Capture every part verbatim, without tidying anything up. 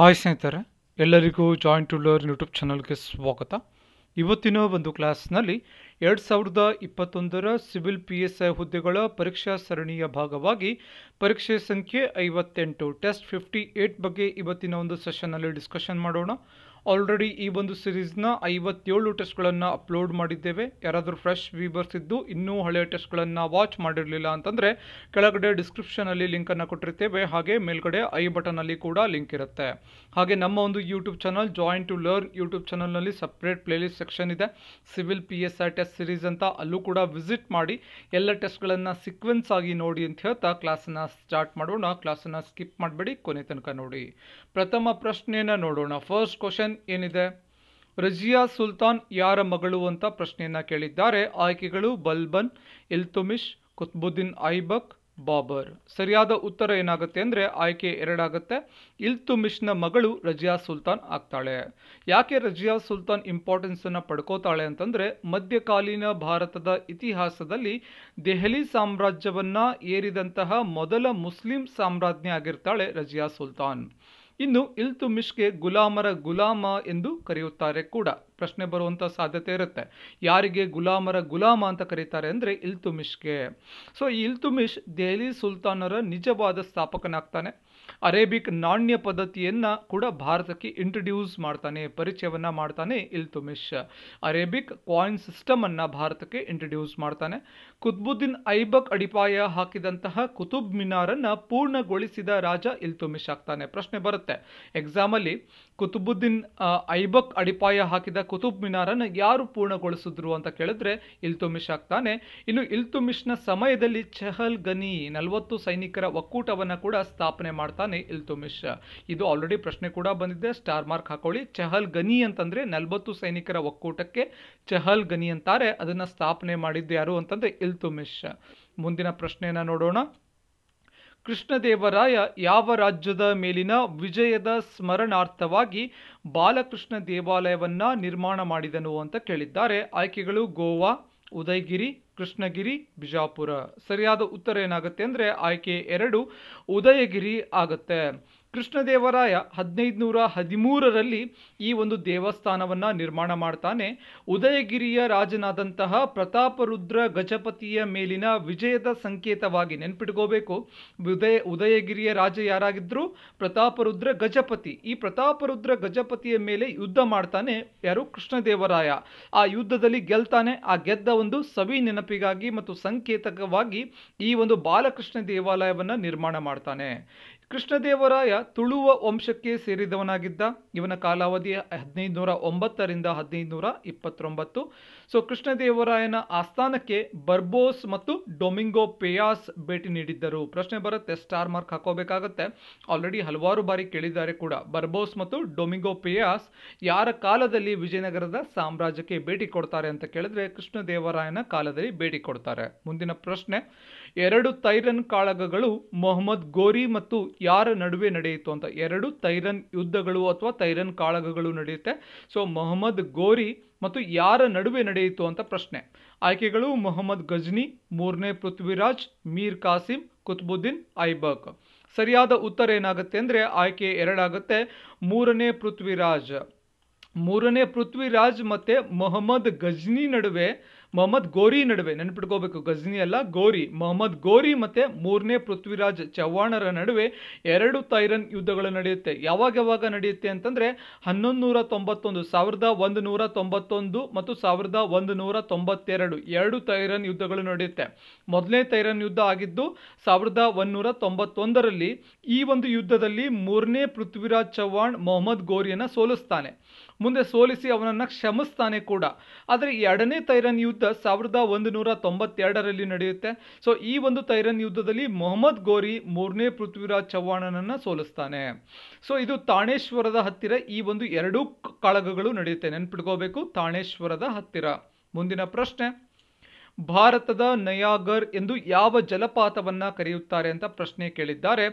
हाय स्नेहितरे एल्लरिಗೂ joint to learn YouTube ಚಾನೆಲ್ಗೆ ಸ್ವಾಗತ। ಇವತ್ತಿನ ಒಂದು ಕ್ಲಾಸ್ನಲ್ಲಿ ಎರಡು ಸಾವಿರದ ಇಪ್ಪತ್ತೊಂದರ ಸಿವಿಲ್ ಪಿ ಎಸ್ ಐ ಹುದ್ದೆಗಳ ಪರೀಕ್ಷಾ ಸರಣಿಯ ಭಾಗವಾಗಿ ಪರೀಕ್ಷೆ ಸಂಖ್ಯೆ ಐವತ್ತೆಂಟು ಟೆಸ್ಟ್ ಅರವತ್ತೇಳು ಬಗ್ಗೆ ಇವತ್ತಿನ ಒಂದು ಸೆಷನ್ ಅಲ್ಲಿ ಡಿಸ್ಕಷನ್ ಮಾಡೋಣ। ಆಲ್ರೆಡಿ ಈ ಒಂದು ಸೀರೀಸ್ ನ ಐವತ್ತೇಳು ಟೆಸ್ಟ್ ಗಳನ್ನು ಅಪ್ಲೋಡ್ ಮಾಡಿದ್ದೇವೆ। ಯಾರಾದರೂ ಫ್ರೆಶ್ ವೀವರ್ಸ್ ಇದ್ದು ಇನ್ನೂ ಹಳೆಯ ಟೆಸ್ಟ್ ಗಳನ್ನು ವಾಚ್ ಮಾಡಿರಲಿಲ್ಲ ಅಂತಂದ್ರೆ ಕೆಳಗಡೆ ಡಿಸ್ಕ್ರಿಪ್ಷನ್ ಅಲ್ಲಿ ಲಿಂಕ್ ಅನ್ನು ಕೊಟ್ಟಿರ್ತೇವೆ, ಹಾಗೆ ಮೇಲ್ಗಡೆ ಐ ಬಟನ್ ಅಲ್ಲಿ ಕೂಡ ಲಿಂಕ್ ಇರುತ್ತೆ। ಹಾಗೆ ನಮ್ಮ ಒಂದು YouTube channel joint to learn YouTube channel ನಲ್ಲಿ ಸೆಪರೇಟ್ ಪ್ಲೇಲಿಸ್ಟ್ ಸೆಕ್ಷನ್ ಇದೆ, civil P S I test series ಅಂತ, ಅಲ್ಲೂ ಕೂಡ ವಿಸಿಟ್ ಮಾಡಿ ಎಲ್ಲ ಟೆಸ್ಟ್ ಗಳನ್ನು ಸೀಕ್ವೆನ್ಸ್ ಆಗಿ ನೋಡಿ ಅಂತ ಹೇಳ್ತಾ ಕ್ಲಾಸ್ ಅನ್ನು ಸ್ಟಾರ್ಟ್ ಮಾಡೋಣ। ಕ್ಲಾಸ್ ಅನ್ನು ಸ್ಕಿಪ್ ಮಾಡಬೇಡಿ, ಕೊನೆ ತನಕ ನೋಡಿ। ಪ್ರಥಮ ಪ್ರಶ್ನೆಯನ್ನು ನೋಡೋಣ। ಫಸ್ಟ್ ಕ್ವೆಶ್ಚನ್ ಏನಿದೆ, ರಜಿಯಾ ಸುಲ್ತಾನ್ ಯಾರ ಮಗಳು ಅಂತ ಪ್ರಶ್ನೆಯನ್ನು ಕೇಳಿದ್ದಾರೆ। ಆಯ್ಕೆಗಳು ಬಲ್ಬನ್, ಇಲ್ತುಮಿಶ್, ಕುತ್ಬುದ್ದೀನ್ ಐಬಕ್, ಬಾಬರ್। ಸರಿಯಾದ ಉತ್ತರ ಏನಾಗುತ್ತೆ ಅಂದರೆ ಆಯ್ಕೆ ಎರಡಾಗುತ್ತೆ, ಇಲ್ತುಮಿಶ್ನ ಮಗಳು ರಜಿಯಾ ಸುಲ್ತಾನ್ ಆಗ್ತಾಳೆ। ಯಾಕೆ ರಜಿಯಾ ಸುಲ್ತಾನ್ ಇಂಪಾರ್ಟೆನ್ಸನ್ನು ಪಡ್ಕೋತಾಳೆ ಅಂತಂದರೆ ಮಧ್ಯಕಾಲೀನ ಭಾರತದ ಇತಿಹಾಸದಲ್ಲಿ ದೆಹಲಿ ಸಾಮ್ರಾಜ್ಯವನ್ನು ಏರಿದಂತಹ ಮೊದಲ ಮುಸ್ಲಿಂ ಸಾಮ್ರಾಜ್ಞಿ ಆಗಿರ್ತಾಳೆ ರಜಿಯಾ ಸುಲ್ತಾನ್। ಇನ್ನು ಇಲ್ತುಮಿಶ್ಗೆ ಗುಲಾಮರ ಗುಲಾಮ ಎಂದು ಕರೆಯುತ್ತಾರೆ ಕೂಡ, ಪ್ರಶ್ನೆ ಬರುವಂಥ ಸಾಧ್ಯತೆ ಇರುತ್ತೆ। ಯಾರಿಗೆ ಗುಲಾಮರ ಗುಲಾಮ ಅಂತ ಕರೀತಾರೆ ಅಂದರೆ ಇಲ್ತುಮಿಶ್ಗೆ। ಸೊ ಈ ಇಲ್ತುಮಿಶ್ ದೆಹಲಿ ಸುಲ್ತಾನರ ನಿಜವಾದ ಸ್ಥಾಪಕನಾಗ್ತಾನೆ। ಅರೇಬಿಕ್ ನಾಣ್ಯ ಪದ್ಧತಿಯನ್ನು ಕೂಡ ಭಾರತಕ್ಕೆ ಇಂಟ್ರೊಡ್ಯೂಸ್ ಮಾಡ್ತಾನೆ, ಪರಿಚಯವನ್ನು ಮಾಡ್ತಾನೆ ಇಲ್ತುಮಿಶ್। ಅರೇಬಿಕ್ ಕಾಯಿನ್ ಸಿಸ್ಟಮನ್ನು ಭಾರತಕ್ಕೆ ಇಂಟ್ರೊಡ್ಯೂಸ್ ಮಾಡ್ತಾನೆ। ಕುತ್ಬುದ್ದೀನ್ ಐಬಕ್ ಅಡಿಪಾಯ ಹಾಕಿದಂತಹ ಕುತುಬ್ ಮಿನಾರನ್ನು ಪೂರ್ಣಗೊಳಿಸಿದ ರಾಜ ಇಲ್ತುಮಿಶ್ ಆಗ್ತಾನೆ। ಪ್ರಶ್ನೆ ಬರುತ್ತೆ ಎಕ್ಸಾಮಲ್ಲಿ, ಕುತುಬುದ್ದೀನ್ ಐಬಕ್ ಅಡಿಪಾಯ ಹಾಕಿದ ಕುತುಬ್ ಮಿನಾರನ್ನು ಯಾರು ಪೂರ್ಣಗೊಳಿಸಿದ್ರು ಅಂತ ಕೇಳಿದ್ರೆ ಇಲ್ತುಮಿಶ್ ಆಗ್ತಾನೆ। ಇನ್ನು ಇಲ್ತುಮಿಶ್ನ ಸಮಯದಲ್ಲಿ ಚಹಲ್ ಗನಿ ನಲವತ್ತು ಸೈನಿಕರ ಒಕ್ಕೂಟವನ್ನು ಕೂಡ ಸ್ಥಾಪನೆ ಮಾಡ್ತಾನೆ ಇಲ್ತುಮಿಶ್। ಇದು ಆಲ್ರೆಡಿ ಪ್ರಶ್ನೆ ಕೂಡ ಬಂದಿದೆ, ಸ್ಟಾರ್ ಮಾರ್ಕ್ ಹಾಕೊಳ್ಳಿ। ಚಹಲ್ ಗನಿ ಅಂತಂದ್ರೆ ನಲವತ್ತು ಸೈನಿಕರ ಒಕ್ಕೂಟಕ್ಕೆ ಚಹಲ್ ಗನಿ ಅಂತಾರೆ, ಅದನ್ನ ಸ್ಥಾಪನೆ ಮಾಡಿದ್ದು ಯಾರು ಅಂತಂದ್ರೆ ಇಲ್ತುಮಿಶ್। ಮುಂದಿನ ಪ್ರಶ್ನೆಯನ್ನು ನೋಡೋಣ। ಕೃಷ್ಣದೇವರಾಯ ಯಾವ ರಾಜ್ಯದ ಮೇಲಿನ ವಿಜಯದ ಸ್ಮರಣಾರ್ಥವಾಗಿ ಬಾಲಕೃಷ್ಣ ದೇವಾಲಯವನ್ನು ನಿರ್ಮಾಣ ಮಾಡಿದನು ಅಂತ ಕೇಳಿದ್ದಾರೆ। ಆಯ್ಕೆಗಳು ಗೋವಾ, ಉದಯಗಿರಿ, ಕೃಷ್ಣಗಿರಿ, ಬಿಜಾಪುರ। ಸರಿಯಾದ ಉತ್ತರ ಏನಾಗುತ್ತೆ ಅಂದರೆ ಆಯ್ಕೆ ಎರಡು, ಉದಯಗಿರಿ ಆಗುತ್ತೆ। ಕೃಷ್ಣದೇವರಾಯ ಹದಿನೈದು ನೂರ ಹದಿಮೂರರಲ್ಲಿ ಈ ಒಂದು ದೇವಸ್ಥಾನವನ್ನು ನಿರ್ಮಾಣ ಮಾಡ್ತಾನೆ। ಉದಯಗಿರಿಯ ರಾಜನಾದಂತಹ ಪ್ರತಾಪರುದ್ರ ಗಜಪತಿಯ ಮೇಲಿನ ವಿಜಯದ ಸಂಕೇತವಾಗಿ, ನೆನ್ಪಿಟ್ಕೋಬೇಕು, ಉದಯ ಉದಯಗಿರಿಯ ರಾಜ ಯಾರಾಗಿದ್ದರು? ಪ್ರತಾಪರುದ್ರ ಗಜಪತಿ। ಈ ಪ್ರತಾಪರುದ್ರ ಗಜಪತಿಯ ಮೇಲೆ ಯುದ್ಧ ಮಾಡ್ತಾನೆ ಯಾರು? ಕೃಷ್ಣದೇವರಾಯ। ಆ ಯುದ್ಧದಲ್ಲಿ ಗೆಲ್ತಾನೆ। ಆ ಗೆದ್ದ ಒಂದು ಸವಿ ನೆನಪಿಗಾಗಿ ಮತ್ತು ಸಂಕೇತಕವಾಗಿ ಈ ಒಂದು ಬಾಲಕೃಷ್ಣ ದೇವಾಲಯವನ್ನು ನಿರ್ಮಾಣ ಮಾಡ್ತಾನೆ। ಕೃಷ್ಣದೇವರಾಯ ತುಳುವ ವಂಶಕ್ಕೆ ಸೇರಿದವನಾಗಿದ್ದ, ಇವನ ಕಾಲಾವಧಿ ಹದಿನೈದು ನೂರ ಒಂಬತ್ತರಿಂದ ಹದಿನೈದು ನೂರ ಇಪ್ಪತ್ತೊಂಬತ್ತು ಸೊ ಕೃಷ್ಣದೇವರಾಯನ ಆಸ್ಥಾನಕ್ಕೆ ಬರ್ಬೋಸ್ ಮತ್ತು ಡೊಮಿಂಗೋ ಪೇಯಾಸ್ ಭೇಟಿ ನೀಡಿದ್ದರು। ಪ್ರಶ್ನೆ ಬರುತ್ತೆ, ಸ್ಟಾರ್ ಮಾರ್ಕ್ ಹಾಕೋಬೇಕಾಗತ್ತೆ, ಆಲ್ರೆಡಿ ಹಲವಾರು ಬಾರಿ ಕೇಳಿದ್ದಾರೆ ಕೂಡ। ಬರ್ಬೋಸ್ ಮತ್ತು ಡೊಮಿಂಗೋ ಪೇಯಾಸ್ ಯಾರ ಕಾಲದಲ್ಲಿ ವಿಜಯನಗರದ ಸಾಮ್ರಾಜ್ಯಕ್ಕೆ ಭೇಟಿ ಕೊಡ್ತಾರೆ ಅಂತ ಕೇಳಿದ್ರೆ ಕೃಷ್ಣದೇವರಾಯನ ಕಾಲದಲ್ಲಿ ಭೇಟಿ ಕೊಡ್ತಾರೆ। ಮುಂದಿನ ಪ್ರಶ್ನೆ, ಎರಡು ತೈರನ್ ಕಾಳಗಗಳು ಮೊಹಮ್ಮದ್ ಗೋರಿ ಮತ್ತು ಯಾರ ನಡುವೆ ನಡೆಯಿತು ಅಂತ, ಎರಡು ತೈರನ್ ಯುದ್ಧಗಳು ಅಥವಾ ತೈರನ್ ಕಾಳಗಗಳು ನಡೆಯುತ್ತೆ, ಸೊ ಮೊಹಮ್ಮದ್ ಗೋರಿ ಮತ್ತು ಯಾರ ನಡುವೆ ನಡೆಯಿತು ಅಂತ ಪ್ರಶ್ನೆ। ಆಯ್ಕೆಗಳು ಮೊಹಮ್ಮದ್ ಗಜ್ನಿ, ಮೂರನೇ ಪೃಥ್ವಿರಾಜ್, ಮೀರ್ ಕಾಸಿಂ, ಕುತ್ಬುದ್ದೀನ್ ಐಬಕ್। ಸರಿಯಾದ ಉತ್ತರ ಏನಾಗುತ್ತೆ ಅಂದರೆ ಆಯ್ಕೆ ಎರಡಾಗುತ್ತೆ, ಮೂರನೇ ಪೃಥ್ವಿರಾಜ್ ಮೂರನೇ ಪೃಥ್ವಿರಾಜ್ ಮತ್ತು ಮೊಹಮ್ಮದ್ ಗಜ್ನಿ ನಡುವೆ, ಮೊಹಮ್ಮದ್ ಗೋರಿ ನಡುವೆ, ನೆನ್ಪಿಟ್ಕೋಬೇಕು, ಗಜ್ನಿ ಅಲ್ಲ ಗೋರಿ, ಮೊಹಮ್ಮದ್ ಗೋರಿ ಮತ್ತು ಮೂರನೇ ಪೃಥ್ವಿರಾಜ್ ಚವ್ಹಾಣರ ನಡುವೆ ಎರಡು ತೈರನ್ ಯುದ್ಧಗಳು ನಡೆಯುತ್ತೆ। ಯಾವಾಗ ಯಾವಾಗ ನಡೆಯುತ್ತೆ ಅಂತಂದರೆ ಹನ್ನೊಂದು ನೂರ ತೊಂಬತ್ತೊಂದು ಸಾವಿರದ ಒಂದು ನೂರ ತೊಂಬತ್ತೊಂದು ಮತ್ತು ಸಾವಿರದ ಒಂದು ನೂರ ತೊಂಬತ್ತೆರಡು ಎರಡು ತೈರನ್ ಯುದ್ಧಗಳು ನಡೆಯುತ್ತೆ। ಮೊದಲನೇ ತೈರನ್ ಯುದ್ಧ ಆಗಿದ್ದು ಸಾವಿರದ ಒಂದುನೂರ ತೊಂಬತ್ತೊಂದರಲ್ಲಿ ಈ ಒಂದು ಯುದ್ಧದಲ್ಲಿ ಮೂರನೇ ಪೃಥ್ವಿರಾಜ್ ಚವ್ಹಾಣ್ ಮೊಹಮ್ಮದ್ ಗೋರಿಯನ್ನು ಸೋಲಿಸ್ತಾನೆ, ಮುಂದೆ ಸೋಲಿಸಿ ಅವನನ್ನು ಕ್ಷಮಿಸ್ತಾನೆ ಕೂಡ। ಆದರೆ ಎರಡನೇ ತೈರನ್ ಯುದ್ಧ ಸಾವಿರದ ಒಂದು ನೂರ ತೊಂಬತ್ತೆರಡರಲ್ಲಿ ನಡೆಯುತ್ತೆ, ಸೊ ಈ ಒಂದು ತೈರನ್ ಯುದ್ಧದಲ್ಲಿ ಮೊಹಮ್ಮದ್ ಗೋರಿ ಮೂರನೇ ಪೃಥ್ವಿರಾಜ್ ಚವ್ಹಾಣನನ್ನು ಸೋಲಿಸ್ತಾನೆ। ಸೊ ಇದು ತಾಣೇಶ್ವರದ ಹತ್ತಿರ ಈ ಒಂದು ಎರಡೂ ಕಾಳಗಗಳು ನಡೆಯುತ್ತೆ, ನೆನ್ಪಿಟ್ಕೋಬೇಕು, ತಾಣೇಶ್ವರದ ಹತ್ತಿರ। ಮುಂದಿನ ಪ್ರಶ್ನೆ, ಭಾರತದ ನಯಾಗರ್ ಎಂದು ಯಾವ ಜಲಪಾತವನ್ನು ಕರೆಯುತ್ತಾರೆ ಅಂತ ಪ್ರಶ್ನೆ ಕೇಳಿದ್ದಾರೆ।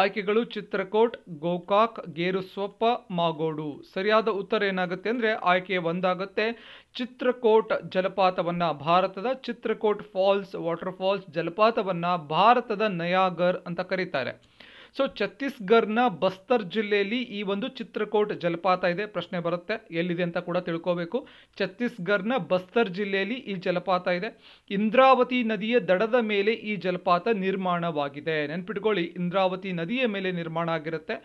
ಆಯ್ಕೆಗಳು ಚಿತ್ರಕೋಟ್, ಗೋಕಾಕ್, ಗೇರುಸೊಪ್ಪ, ಮಾಗೋಡು। ಸರಿಯಾದ ಉತ್ತರ ಏನಾಗುತ್ತೆ ಅಂದರೆ ಆಯ್ಕೆ ಒಂದಾಗುತ್ತೆ, ಚಿತ್ರಕೋಟ್ ಜಲಪಾತವನ್ನು, ಭಾರತದ ಚಿತ್ರಕೋಟ್ ಫಾಲ್ಸ್ ವಾಟರ್ ಫಾಲ್ಸ್ ಜಲಪಾತವನ್ನು ಭಾರತದ ನಯಾಗರ್ ಅಂತ ಕರೀತಾರೆ। ಸೊ ಛತ್ತೀಸ್ಗಢನ ಬಸ್ತರ್ ಜಿಲ್ಲೆಯಲ್ಲಿ ಈ ಒಂದು ಚಿತ್ರಕೂಟ್ ಜಲಪಾತ ಇದೆ. ಪ್ರಶ್ನೆ ಬರುತ್ತೆ ಎಲ್ಲಿದೆ ಅಂತ ಕೂಡ ತಿಳ್ಕೋಬೇಕು. ಛತ್ತೀಸ್ಗಢನ ಬಸ್ತರ್ ಜಿಲ್ಲೆಯಲ್ಲಿ ಈ ಜಲಪಾತ ಇದೆ. ಇಂದ್ರಾವತಿ ನದಿಯ ದಡದ ಮೇಲೆ ಈ ಜಲಪಾತ ನಿರ್ಮಾಣವಾಗಿದೆ. ನೆನ್ಪಿಟ್ಕೊಳ್ಳಿ, ಇಂದ್ರಾವತಿ ನದಿಯ ಮೇಲೆ ನಿರ್ಮಾಣ ಆಗಿರುತ್ತೆ.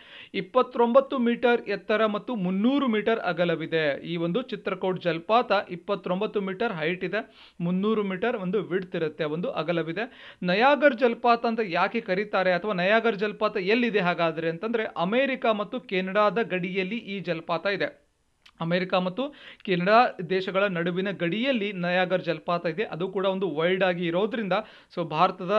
ಇಪ್ಪತ್ತೊಂಬತ್ತು ಮೀಟರ್ ಎತ್ತರ ಮತ್ತು ಮುನ್ನೂರು ಮೀಟರ್ ಅಗಲವಿದೆ. ಈ ಒಂದು ಚಿತ್ರಕೂಟ್ ಜಲಪಾತ ಇಪ್ಪತ್ತೊಂಬತ್ತು ಮೀಟರ್ ಹೈಟ್ ಇದೆ, ಮುನ್ನೂರು ಮೀಟರ್ ಒಂದು ವಿಡ್ತ್ ಇರುತ್ತೆ, ಒಂದು ಅಗಲವಿದೆ. ನಯಾಗರ್ ಜಲಪಾತ ಅಂತ ಯಾಕೆ ಕರೀತಾರೆ ಅಥವಾ ನಯಾಗರ್ ಜಲಪಾತ ಎಲ್ಲಿದೆ ಹಾಗಾದರೆ ಅಂತಂದರೆ, ಅಮೆರಿಕ ಮತ್ತು ಕೆನಡಾದ ಗಡಿಯಲ್ಲಿ ಈ ಜಲಪಾತ ಇದೆ. ಅಮೆರಿಕ ಮತ್ತು ಕೆನಡಾ ದೇಶಗಳ ನಡುವಿನ ಗಡಿಯಲ್ಲಿ ನಯಾಗರ್ ಜಲಪಾತ ಇದೆ. ಅದು ಕೂಡ ಒಂದು ವೈಲ್ಡ್ ಆಗಿ ಇರೋದ್ರಿಂದ ಸೊ ಭಾರತದ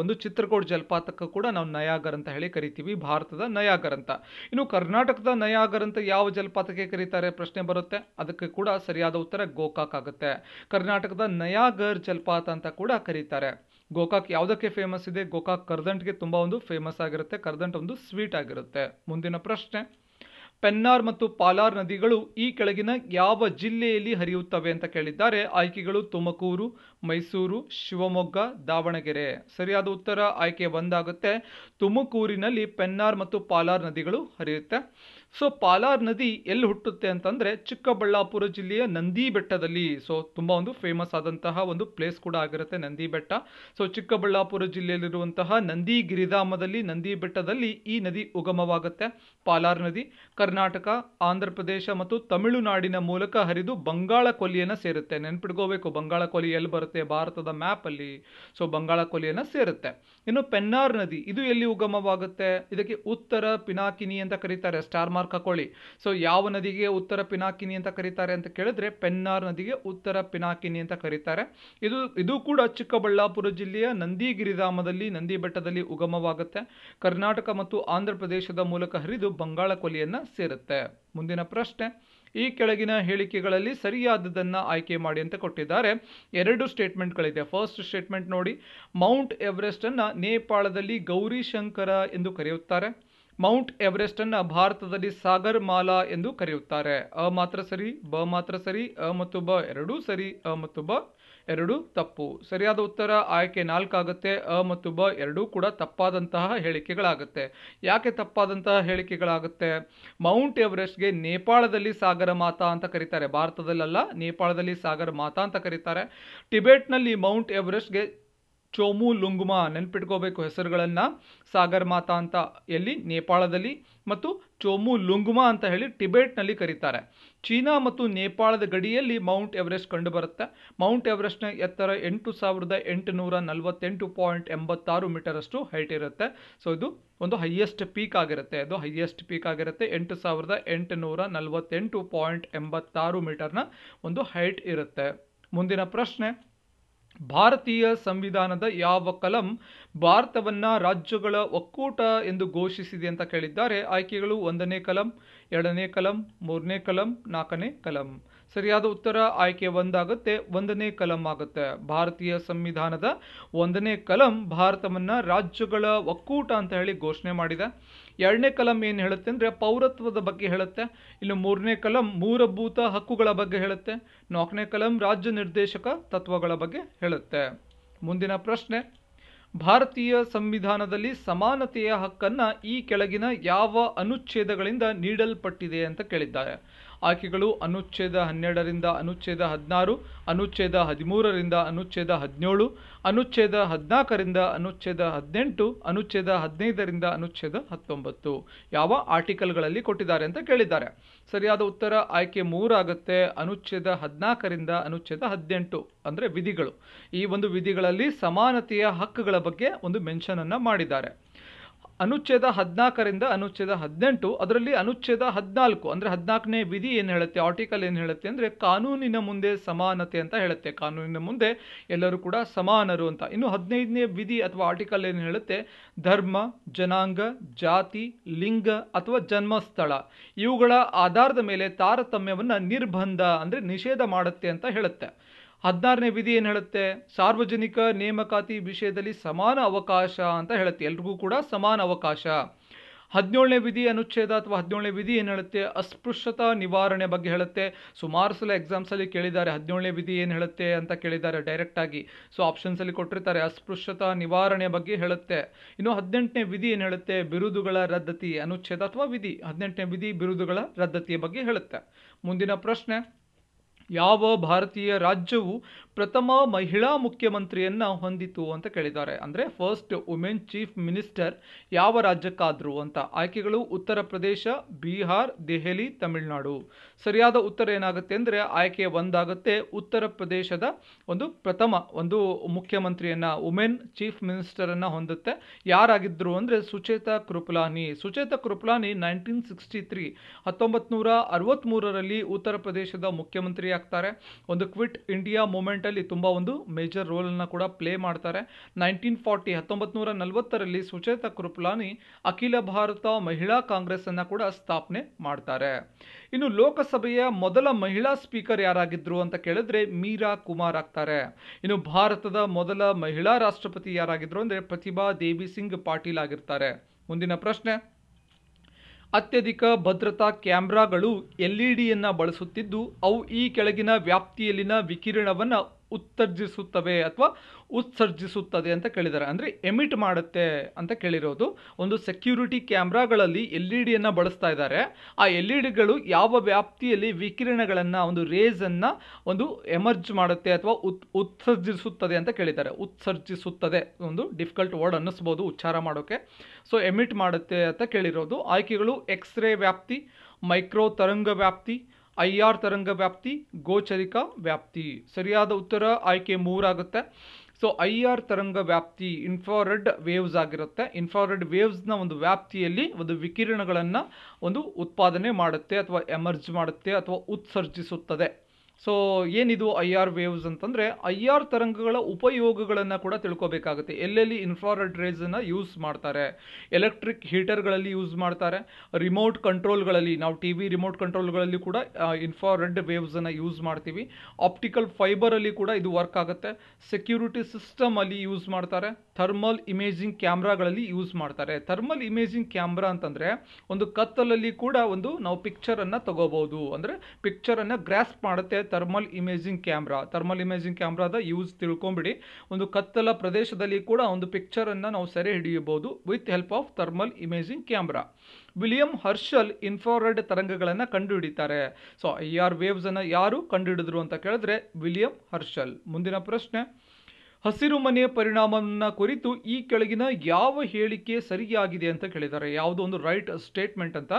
ಒಂದು ಚಿತ್ರಕೂಟ್ ಜಲಪಾತಕ್ಕೂ ಕೂಡ ನಾವು ನಯಾಗರ್ ಅಂತ ಹೇಳಿ ಕರಿತೀವಿ, ಭಾರತದ ನಯಾಗರ್ ಅಂತ. ಇನ್ನು ಕರ್ನಾಟಕದ ನಯಾಗರ್ ಅಂತ ಯಾವ ಜಲಪಾತಕ್ಕೆ ಕರೀತಾರೆ ಪ್ರಶ್ನೆ ಬರುತ್ತೆ, ಅದಕ್ಕೆ ಕೂಡ ಸರಿಯಾದ ಉತ್ತರ ಗೋಕಾಕ್ ಆಗುತ್ತೆ. ಕರ್ನಾಟಕದ ನಯಾಗರ್ ಜಲಪಾತ ಅಂತ ಕೂಡ ಕರೀತಾರೆ. ಗೋಕಾಕ್ ಯಾವುದಕ್ಕೆ ಫೇಮಸ್ ಇದೆ? ಗೋಕಾಕ್ ಕರ್ದಂಟ್ಗೆ ತುಂಬ ಒಂದು ಫೇಮಸ್ ಆಗಿರುತ್ತೆ, ಕರ್ದಂಟ್ ಒಂದು ಸ್ವೀಟ್ ಆಗಿರುತ್ತೆ. ಮುಂದಿನ ಪ್ರಶ್ನೆ, ಪೆನ್ನಾರ್ ಮತ್ತು ಪಾಲಾರ್ ನದಿಗಳು ಈ ಕೆಳಗಿನ ಯಾವ ಜಿಲ್ಲೆಯಲ್ಲಿ ಹರಿಯುತ್ತವೆ ಅಂತ ಕೇಳಿದ್ದಾರೆ. ಆಯ್ಕೆಗಳು ತುಮಕೂರು, ಮೈಸೂರು, ಶಿವಮೊಗ್ಗ, ದಾವಣಗೆರೆ. ಸರಿಯಾದ ಉತ್ತರ ಆಯ್ಕೆ ಒಂದಾಗುತ್ತೆ, ತುಮಕೂರಿನಲ್ಲಿ ಪೆನ್ನಾರ್ ಮತ್ತು ಪಾಲಾರ್ ನದಿಗಳು ಹರಿಯುತ್ತೆ. ಸೊ ಪಾಲಾರ್ ನದಿ ಎಲ್ಲಿ ಹುಟ್ಟುತ್ತೆ ಅಂತಂದರೆ ಚಿಕ್ಕಬಳ್ಳಾಪುರ ಜಿಲ್ಲೆಯ ನಂದಿ ಬೆಟ್ಟದಲ್ಲಿ. ಸೊ ತುಂಬ ಒಂದು ಫೇಮಸ್ ಆದಂತಹ ಒಂದು ಪ್ಲೇಸ್ ಕೂಡ ಆಗಿರುತ್ತೆ ನಂದಿ ಬೆಟ್ಟ. ಸೊ ಚಿಕ್ಕಬಳ್ಳಾಪುರ ಜಿಲ್ಲೆಯಲ್ಲಿರುವಂತಹ ನಂದಿ ಗಿರಿಧಾಮದಲ್ಲಿ, ನಂದಿ ಬೆಟ್ಟದಲ್ಲಿ ಈ ನದಿ ಉಗಮವಾಗುತ್ತೆ. ಪಾಲಾರ್ ನದಿ ಕರ್ನಾಟಕ, ಆಂಧ್ರ ಪ್ರದೇಶ ಮತ್ತು ತಮಿಳುನಾಡಿನ ಮೂಲಕ ಹರಿದು ಬಂಗಾಳ ಕೊಲ್ಲಿಯನ್ನು ಸೇರುತ್ತೆ. ನೆನ್ಪಿಟ್ಕೋಬೇಕು, ಬಂಗಾಳ ಕೊಲ್ಲಿ ಎಲ್ಲಿ ಬರುತ್ತೆ ಭಾರತದ ಮ್ಯಾಪಲ್ಲಿ. ಸೊ ಬಂಗಾಳ ಕೊಲ್ಲಿಯನ್ನು ಸೇರುತ್ತೆ. ಇನ್ನು ಪೆನ್ನಾರ್ ನದಿ ಇದು ಎಲ್ಲಿ ಉಗಮವಾಗುತ್ತೆ? ಇದಕ್ಕೆ ಉತ್ತರ ಪಿನಾಕಿನಿ ಅಂತ ಕರೀತಾರೆ. ಸ್ಟಾರ್ ಮಾರ್ಕ್ ಹಾಕೊಳ್ಳಿ. ಸೊ ಯಾವ ನದಿಗೆ ಉತ್ತರ ಪಿನಾಕಿನಿ ಅಂತ ಕರೀತಾರೆ ಅಂತ ಕೇಳಿದ್ರೆ ಪೆನ್ನಾರ್ ನದಿಗೆ ಉತ್ತರ ಪಿನಾಕಿನಿ ಅಂತ ಕರೀತಾರೆ. ಇದು ಇದು ಕೂಡ ಚಿಕ್ಕಬಳ್ಳಾಪುರ ಜಿಲ್ಲೆಯ ನಂದಿ ಗಿರಿಧಾಮದಲ್ಲಿ, ನಂದಿ ಬೆಟ್ಟದಲ್ಲಿ ಉಗಮವಾಗುತ್ತೆ. ಕರ್ನಾಟಕ ಮತ್ತು ಆಂಧ್ರ ಪ್ರದೇಶದ ಮೂಲಕ ಹರಿದು ಬಂಗಾಳ ಕೊಲ್ಲಿಯನ್ನು ಸೇರುತ್ತೆ. ಮುಂದಿನ ಪ್ರಶ್ನೆ, ಈ ಕೆಳಗಿನ ಹೇಳಿಕೆಗಳಲ್ಲಿ ಸರಿಯಾದದನ್ನು ಆಯ್ಕೆ ಮಾಡಿ ಅಂತ ಕೊಟ್ಟಿದ್ದಾರೆ. ಎರಡು ಸ್ಟೇಟ್ಮೆಂಟ್ಗಳಿದೆ. ಫಸ್ಟ್ ಸ್ಟೇಟ್ಮೆಂಟ್ ನೋಡಿ, ಮೌಂಟ್ ಎವರೆಸ್ಟ್ ಅನ್ನು ನೇಪಾಳದಲ್ಲಿ ಗೌರಿ ಶಂಕರ ಎಂದು ಕರೆಯುತ್ತಾರೆ, ಮೌಂಟ್ ಎವರೆಸ್ಟ್ ಅನ್ನು ಭಾರತದಲ್ಲಿ ಸಾಗರ್ಮಾಲಾ ಎಂದು ಕರೆಯುತ್ತಾರೆ. ಅ ಮಾತ್ರ ಸರಿ, ಬ ಮಾತ್ರ ಸರಿ, ಅ ಮತ್ತು ಬ ಎರಡೂ ಸರಿ, ಅ ಮತ್ತು ಬ ಎರಡೂ ತಪ್ಪು. ಸರಿಯಾದ ಉತ್ತರ ಆಯ್ಕೆ ನಾಲ್ಕಾಗುತ್ತೆ. ಅ ಮತ್ತು ಬ ಎರಡೂ ಕೂಡ ತಪ್ಪಾದಂತಹ ಹೇಳಿಕೆಗಳಾಗುತ್ತೆ. ಯಾಕೆ ತಪ್ಪಾದಂತಹ ಹೇಳಿಕೆಗಳಾಗುತ್ತೆ? ಮೌಂಟ್ ಎವರೆಸ್ಟ್ಗೆ ನೇಪಾಳದಲ್ಲಿ ಸಾಗರ ಮಾತಾ ಅಂತ ಕರೀತಾರೆ, ಭಾರತದಲ್ಲಲ್ಲ, ನೇಪಾಳದಲ್ಲಿ ಸಾಗರ ಮಾತಾ ಅಂತ ಕರೀತಾರೆ. ಟಿಬೆಟ್ನಲ್ಲಿ ಮೌಂಟ್ ಎವರೆಸ್ಟ್ಗೆ ಚೋಮು ಲುಂಗುಮಾ, ನೆನ್ಪಿಟ್ಕೋಬೇಕು ಹೆಸರುಗಳನ್ನು, ಸಾಗರ್ ಮಾತಾ ಅಂತ ಎಲ್ಲಿ ನೇಪಾಳದಲ್ಲಿ ಮತ್ತು ಚೋಮು ಲುಂಗುಮಾ ಅಂತ ಹೇಳಿ ಟಿಬೆಟ್ನಲ್ಲಿ ಕರೀತಾರೆ. ಚೀನಾ ಮತ್ತು ನೇಪಾಳದ ಗಡಿಯಲ್ಲಿ ಮೌಂಟ್ ಎವರೆಸ್ಟ್ ಕಂಡುಬರುತ್ತೆ. ಮೌಂಟ್ ಎವರೆಸ್ಟ್ನ ಎತ್ತರ ಎಂಟು ಸಾವಿರದ ಎಂಟುನೂರ ನಲವತ್ತೆಂಟು ಪಾಯಿಂಟ್ ಎಂಬತ್ತಾರು ಮೀಟರಷ್ಟು ಹೈಟ್ ಇರುತ್ತೆ. ಸೊ ಇದು ಒಂದು ಹೈಯೆಸ್ಟ್ ಪೀಕ್ ಆಗಿರುತ್ತೆ, ಅದು ಹೈಯೆಸ್ಟ್ ಪೀಕ್ ಆಗಿರುತ್ತೆ. ಎಂಟು ಸಾವಿರದ ಎಂಟುನೂರ ನಲವತ್ತೆಂಟು ಪಾಯಿಂಟ್ ಎಂಬತ್ತಾರು ಮೀಟರ್ನ ಒಂದು ಹೈಟ್ ಇರುತ್ತೆ. ಮುಂದಿನ ಪ್ರಶ್ನೆ, ಭಾರತೀಯ ಸಂವಿಧಾನದ ಯಾವ ಕಲಂ ಭಾರತವನ್ನು ರಾಜ್ಯಗಳ ಒಕ್ಕೂಟ ಎಂದು ಘೋಷಿಸಿದೆ ಅಂತ ಕೇಳಿದ್ದಾರೆ. ಆಯ್ಕೆಗಳು ಒಂದನೇ ಕಲಂ, ಎರಡನೇ ಕಲಂ, ಮೂರನೇ ಕಲಂ, ನಾಲ್ಕನೇ ಕಲಂ. ಸರಿಯಾದ ಉತ್ತರ ಆಯ್ಕೆ ಒಂದಾಗುತ್ತೆ, ಒಂದನೇ ಕಲಂ ಆಗುತ್ತೆ. ಭಾರತೀಯ ಸಂವಿಧಾನದ ಒಂದನೇ ಕಲಂ ಭಾರತವನ್ನು ರಾಜ್ಯಗಳ ಒಕ್ಕೂಟ ಅಂತ ಹೇಳಿ ಘೋಷಣೆ ಮಾಡಿದೆ. ಎರಡನೇ ಕಲಂ ಏನು ಹೇಳುತ್ತೆ ಅಂದರೆ ಪೌರತ್ವದ ಬಗ್ಗೆ ಹೇಳುತ್ತೆ. ಇನ್ನು ಮೂರನೇ ಕಲಂ ಮೂಲಭೂತ ಹಕ್ಕುಗಳ ಬಗ್ಗೆ ಹೇಳುತ್ತೆ. ನಾಲ್ಕನೇ ಕಲಂ ರಾಜ್ಯ ನಿರ್ದೇಶಕ ತತ್ವಗಳ ಬಗ್ಗೆ ಹೇಳುತ್ತೆ. ಮುಂದಿನ ಪ್ರಶ್ನೆ, ಭಾರತೀಯ ಸಂವಿಧಾನದಲ್ಲಿ ಸಮಾನತೆಯ ಹಕ್ಕನ್ನು ಈ ಕೆಳಗಿನ ಯಾವ ಅನುಚ್ಛೇದಗಳಿಂದ ನೀಡಲ್ಪಟ್ಟಿದೆ ಅಂತ ಕೇಳಿದ್ದಾರೆ. ಆಯ್ಕೆಗಳು ಅನುಚ್ಛೇದ ಹನ್ನೆರಡರಿಂದ ಅನುಚ್ಛೇದ ಹದಿನಾರು, ಅನುಚ್ಛೇದ ಹದಿಮೂರರಿಂದ ಅನುಚ್ಛೇದ ಹದಿನೇಳು, ಅನುಚ್ಛೇದ ಹದಿನಾಲ್ಕರಿಂದ ಅನುಚ್ಛೇದ ಹದಿನೆಂಟು, ಅನುಚ್ಛೇದ ಹದಿನೈದರಿಂದ ಅನುಚ್ಛೇದ ಹತ್ತೊಂಬತ್ತು. ಯಾವ ಆರ್ಟಿಕಲ್ಗಳಲ್ಲಿ ಕೊಟ್ಟಿದ್ದಾರೆ ಅಂತ ಕೇಳಿದ್ದಾರೆ. ಸರಿಯಾದ ಉತ್ತರ ಆಯ್ಕೆ ಮೂರಾಗುತ್ತೆ, ಅನುಚ್ಛೇದ ಹದಿನಾಲ್ಕರಿಂದ ಅನುಚ್ಛೇದ ಹದಿನೆಂಟು ಅಂದರೆ ವಿಧಿಗಳು. ಈ ಒಂದು ವಿಧಿಗಳಲ್ಲಿ ಸಮಾನತೆಯ ಹಕ್ಕುಗಳ ಬಗ್ಗೆ ಒಂದು ಮೆನ್ಷನನ್ನು ಮಾಡಿದ್ದಾರೆ. ಅನುಚ್ಛೇದ ಹದಿನಾಲ್ಕರಿಂದ ಅನುಚ್ಛೇದ ಹದಿನೆಂಟು, ಅದರಲ್ಲಿ ಅನುಚ್ಛೇದ ಹದಿನಾಲ್ಕು ಅಂದರೆ ಹದಿನಾಲ್ಕನೇ ವಿಧಿ ಏನು ಹೇಳುತ್ತೆ, ಆರ್ಟಿಕಲ್ ಏನು ಹೇಳುತ್ತೆ ಅಂದರೆ ಕಾನೂನಿನ ಮುಂದೆ ಸಮಾನತೆ ಅಂತ ಹೇಳುತ್ತೆ. ಕಾನೂನಿನ ಮುಂದೆ ಎಲ್ಲರೂ ಕೂಡ ಸಮಾನರು ಅಂತ. ಇನ್ನು ಹದಿನೈದನೇ ವಿಧಿ ಅಥವಾ ಆರ್ಟಿಕಲ್ ಏನು ಹೇಳುತ್ತೆ, ಧರ್ಮ, ಜನಾಂಗ, ಜಾತಿ, ಲಿಂಗ ಅಥವಾ ಜನ್ಮಸ್ಥಳ ಇವುಗಳ ಆಧಾರದ ಮೇಲೆ ತಾರತಮ್ಯವನ್ನು ನಿರ್ಬಂಧ ಅಂದರೆ ನಿಷೇಧ ಮಾಡುತ್ತೆ ಅಂತ ಹೇಳುತ್ತೆ. ಹದಿನಾರನೇ ವಿಧಿ ಏನು ಹೇಳುತ್ತೆ, ಸಾರ್ವಜನಿಕ ನೇಮಕಾತಿ ವಿಷಯದಲ್ಲಿ ಸಮಾನ ಅವಕಾಶ ಅಂತ ಹೇಳುತ್ತೆ, ಎಲ್ರಿಗೂ ಕೂಡ ಸಮಾನ ಅವಕಾಶ. ಹದಿನೇಳನೇ ವಿಧಿ ಅನುಚ್ಛೇದ ಅಥವಾ ಹದಿನೇಳನೇ ವಿಧಿ ಏನು ಹೇಳುತ್ತೆ, ಅಸ್ಪೃಶ್ಯತಾ ನಿವಾರಣೆ ಬಗ್ಗೆ ಹೇಳುತ್ತೆ. ಸುಮಾರು ಸಲ ಎಕ್ಸಾಮ್ಸಲ್ಲಿ ಕೇಳಿದ್ದಾರೆ ಹದಿನೇಳನೇ ವಿಧಿ ಏನು ಹೇಳುತ್ತೆ ಅಂತ ಕೇಳಿದ್ದಾರೆ ಡೈರೆಕ್ಟಾಗಿ. ಸೊ ಆಪ್ಷನ್ಸಲ್ಲಿ ಕೊಟ್ಟಿರ್ತಾರೆ ಅಸ್ಪೃಶ್ಯತಾ ನಿವಾರಣೆ ಬಗ್ಗೆ ಹೇಳುತ್ತೆ. ಇನ್ನು ಹದಿನೆಂಟನೇ ವಿಧಿ ಏನು ಹೇಳುತ್ತೆ, ಬಿರುದುಗಳ ರದ್ದತಿ ಅನುಚ್ಛೇದ ಅಥವಾ ವಿಧಿ ಹದಿನೆಂಟನೇ ವಿಧಿ ಬಿರುದುಗಳ ರದ್ದತಿಯ ಬಗ್ಗೆ ಹೇಳುತ್ತೆ. ಮುಂದಿನ ಪ್ರಶ್ನೆ, ಯಾವ ಭಾರತೀಯ ರಾಜ್ಯವು ಪ್ರಥಮ ಮಹಿಳಾ ಮುಖ್ಯಮಂತ್ರಿಯನ್ನು ಹೊಂದಿತು ಅಂತ ಕೇಳಿದ್ದಾರೆ. ಅಂದರೆ ಫಸ್ಟ್ ವುಮೆನ್ ಚೀಫ್ ಮಿನಿಸ್ಟರ್ ಯಾವ ರಾಜ್ಯಕ್ಕಾದರು ಅಂತ. ಆಯ್ಕೆಗಳು ಉತ್ತರ ಪ್ರದೇಶ, ಬಿಹಾರ್, ದೆಹಲಿ, ತಮಿಳುನಾಡು. ಸರಿಯಾದ ಉತ್ತರ ಏನಾಗುತ್ತೆ ಅಂದರೆ ಆಯ್ಕೆ ಒಂದಾಗುತ್ತೆ, ಉತ್ತರ ಪ್ರದೇಶದ ಒಂದು ಪ್ರಥಮ ಒಂದು ಮುಖ್ಯಮಂತ್ರಿಯನ್ನು ವುಮೆನ್ ಚೀಫ್ ಮಿನಿಸ್ಟರನ್ನು ಹೊಂದುತ್ತೆ. ಯಾರಾಗಿದ್ದರು ಅಂದರೆ Sucheta Kripalani. Sucheta Kripalani nineteen sixty three ಹತ್ತೊಂಬತ್ತು ನೂರ ಅರವತ್ತ್ಮೂರರಲ್ಲಿ ಉತ್ತರ ಪ್ರದೇಶದ ಮುಖ್ಯಮಂತ್ರಿ ಆಗ್ತಾರೆ. ಒಂದು ಕ್ವಿಟ್ ಇಂಡಿಯಾ ಮೂವ್ಮೆಂಟ್ ಅಲ್ಲಿ ತುಂಬಾ ಒಂದು ಮೇಜರ್ ರೋಲ್ ಅನ್ನ ಕೂಡ ಪ್ಲೇ ಮಾಡ್ತಾರೆ. ನೈನ್ಟೀನ್ ಫಾರ್ಟಿ ಹತ್ತೊಂಬತ್ತು ನೂರ ನಲವತ್ತರಲ್ಲಿ ಸುಚೇತಾ ಕೃಪಲಾನಿ ಅಖಿಲ ಭಾರತ ಮಹಿಳಾ ಕಾಂಗ್ರೆಸ್ ಅನ್ನ ಕೂಡ ಸ್ಥಾಪನೆ ಮಾಡ್ತಾರೆ. ಇನ್ನು ಲೋಕಸಭೆಯ ಮೊದಲ ಮಹಿಳಾ ಸ್ಪೀಕರ್ ಯಾರಾಗಿದ್ರು ಅಂತ ಕೇಳಿದ್ರೆ ಮೀರಾ ಕುಮಾರ್ ಆಗ್ತಾರೆ. ಇನ್ನು ಭಾರತದ ಮೊದಲ ಮಹಿಳಾ ರಾಷ್ಟ್ರಪತಿ ಯಾರಾಗಿದ್ರು ಅಂದ್ರೆ ಪ್ರತಿಭಾ ದೇವಿ ಸಿಂಗ್ ಪಾಟೀಲ್ ಆಗಿರ್ತಾರೆ. ಮುಂದಿನ ಪ್ರಶ್ನೆ, ಅತ್ಯಧಿಕ ಭದ್ರತಾ ಕ್ಯಾಮ್ರಾಗಳು ಎಲ್ಇಡಿಯನ್ನು ಬಳಸುತ್ತಿದ್ದು ಅವು ಈ ಕೆಳಗಿನ ವ್ಯಾಪ್ತಿಯಲ್ಲಿನ ವಿಕಿರಣವನ್ನು ಉತ್ತರ್ಜಿಸುತ್ತವೆ ಅಥವಾ ಉತ್ಸರ್ಜಿಸುತ್ತದೆ ಅಂತ ಕೇಳಿದ್ದಾರೆ. ಅಂದರೆ ಎಮಿಟ್ ಮಾಡುತ್ತೆ ಅಂತ ಕೇಳಿರೋದು. ಒಂದು ಸೆಕ್ಯೂರಿಟಿ ಕ್ಯಾಮ್ರಾಗಳಲ್ಲಿ ಎಲ್ ಇ ಡಿಯನ್ನು ಬಳಸ್ತಾ ಇದ್ದಾರೆ. ಆ ಎಲ್ ಇ ಡಿಗಳು ಯಾವ ವ್ಯಾಪ್ತಿಯಲ್ಲಿ ವಿಕಿರಣಗಳನ್ನು ಒಂದು ರೇಸನ್ನು ಒಂದು ಎಮರ್ಜ್ ಮಾಡುತ್ತೆ ಅಥವಾ ಉತ್ ಉತ್ಸರ್ಜಿಸುತ್ತದೆ ಅಂತ ಕೇಳಿದ್ದಾರೆ. ಉತ್ಸರ್ಜಿಸುತ್ತದೆ ಒಂದು ಡಿಫಿಕಲ್ಟ್ ವರ್ಡ್ ಅನ್ನಿಸ್ಬೋದು ಉಚ್ಚಾರ ಮಾಡೋಕ್ಕೆ. ಸೊ ಎಮಿಟ್ ಮಾಡುತ್ತೆ ಅಂತ ಕೇಳಿರೋದು. ಆಯ್ಕೆಗಳು ಎಕ್ಸ್ರೇ ವ್ಯಾಪ್ತಿ, ಮೈಕ್ರೋ ತರಂಗ ವ್ಯಾಪ್ತಿ, ಐ ಆರ್ ತರಂಗ ವ್ಯಾಪ್ತಿ, ಗೋಚರಿಕಾ ವ್ಯಾಪ್ತಿ. ಸರಿಯಾದ ಉತ್ತರ ಆಯ್ಕೆ ಮೂರಾಗುತ್ತೆ. ಸೊ ಐ ಆರ್ ತರಂಗ ವ್ಯಾಪ್ತಿ ಇನ್ಫ್ರಾರೆಡ್ ವೇವ್ಸ್ ಆಗಿರುತ್ತೆ. ಇನ್ಫ್ರಾರೆಡ್ ವೇವ್ಸ್ನ ಒಂದು ವ್ಯಾಪ್ತಿಯಲ್ಲಿ ಒಂದು ವಿಕಿರಣಗಳನ್ನು ಒಂದು ಉತ್ಪಾದನೆ ಮಾಡುತ್ತೆ ಅಥವಾ ಎಮರ್ಜ್ ಮಾಡುತ್ತೆ ಅಥವಾ ಉತ್ಸರ್ಜಿಸುತ್ತದೆ. ಸೊ ಏನಿದು ಐ ಆರ್ ವೇವ್ಸ್ ಅಂತಂದರೆ ಐ ಆರ್ ತರಂಗಗಳ ಉಪಯೋಗಗಳನ್ನು ಕೂಡ ತಿಳ್ಕೊಬೇಕಾಗುತ್ತೆ. ಎಲ್ಲೆಲ್ಲಿ ಇನ್ಫ್ರಾರೆಡ್ ರೇಸನ್ನು ಯೂಸ್ ಮಾಡ್ತಾರೆ, ಎಲೆಕ್ಟ್ರಿಕ್ ಹೀಟರ್ಗಳಲ್ಲಿ ಯೂಸ್ ಮಾಡ್ತಾರೆ, ರಿಮೋಟ್ ಕಂಟ್ರೋಲ್ಗಳಲ್ಲಿ, ನಾವು ಟಿ ವಿ ರಿಮೋಟ್ ಕಂಟ್ರೋಲ್ಗಳಲ್ಲಿ ಕೂಡ ಇನ್ಫ್ರಾರೆಡ್ ವೇವ್ಸನ್ನು ಯೂಸ್ ಮಾಡ್ತೀವಿ. ಆಪ್ಟಿಕಲ್ ಫೈಬರಲ್ಲಿ ಕೂಡ ಇದು ವರ್ಕ್ ಆಗುತ್ತೆ. ಸೆಕ್ಯೂರಿಟಿ ಸಿಸ್ಟಮಲ್ಲಿ ಯೂಸ್ ಮಾಡ್ತಾರೆ. ಥರ್ಮಲ್ ಇಮೇಜಿಂಗ್ ಕ್ಯಾಮ್ರಾಗಳಲ್ಲಿ ಯೂಸ್ ಮಾಡ್ತಾರೆ. ಥರ್ಮಲ್ ಇಮೇಜಿಂಗ್ ಕ್ಯಾಮ್ರಾ ಅಂತಂದರೆ ಒಂದು ಕತ್ತಲಲ್ಲಿ ಕೂಡ ಒಂದು ನಾವು ಪಿಕ್ಚರನ್ನು ತಗೋಬೋದು. ಅಂದರೆ ಪಿಕ್ಚರನ್ನು ಗ್ರಾಸ್ಪ್ ಮಾಡುತ್ತೆ thermal imaging camera. Thermal imaging ಕ್ಯಾಮ್ರಾದ ಯೂಸ್ ತಿಳ್ಕೊಂಬಿಡಿ. ಒಂದು ಕತ್ತಲ ಪ್ರದೇಶದಲ್ಲಿ ಕೂಡ ಒಂದು ಪಿಕ್ಚರನ್ನು ನಾವು ಸೆರೆ ಹಿಡಿಯಬಹುದು with help of thermal imaging camera. William Herschel infrared ತರಂಗಗಳನ್ನು ಕಂಡುಹಿಡಿತಾರೆ. ಸೊ ಐ ಆರ್ ವೇವ್ಸನ್ನು ಯಾರು ಕಂಡುಹಿಡಿದ್ರು ಅಂತ ಕೇಳಿದ್ರೆ ವಿಲಿಯಂ ಹರ್ಷಲ್. ಮುಂದಿನ ಪ್ರಶ್ನೆ, ಹಸಿರು ಮನೆಯ ಪರಿಣಾಮವನ್ನು ಕುರಿತು ಈ ಕೆಳಗಿನ ಯಾವ ಹೇಳಿಕೆ ಸರಿಯಾಗಿದೆ ಅಂತ ಕೇಳಿದ್ದಾರೆ. ಯಾವುದೋ ಒಂದು ರೈಟ್ ಸ್ಟೇಟ್ಮೆಂಟ್ ಅಂತ.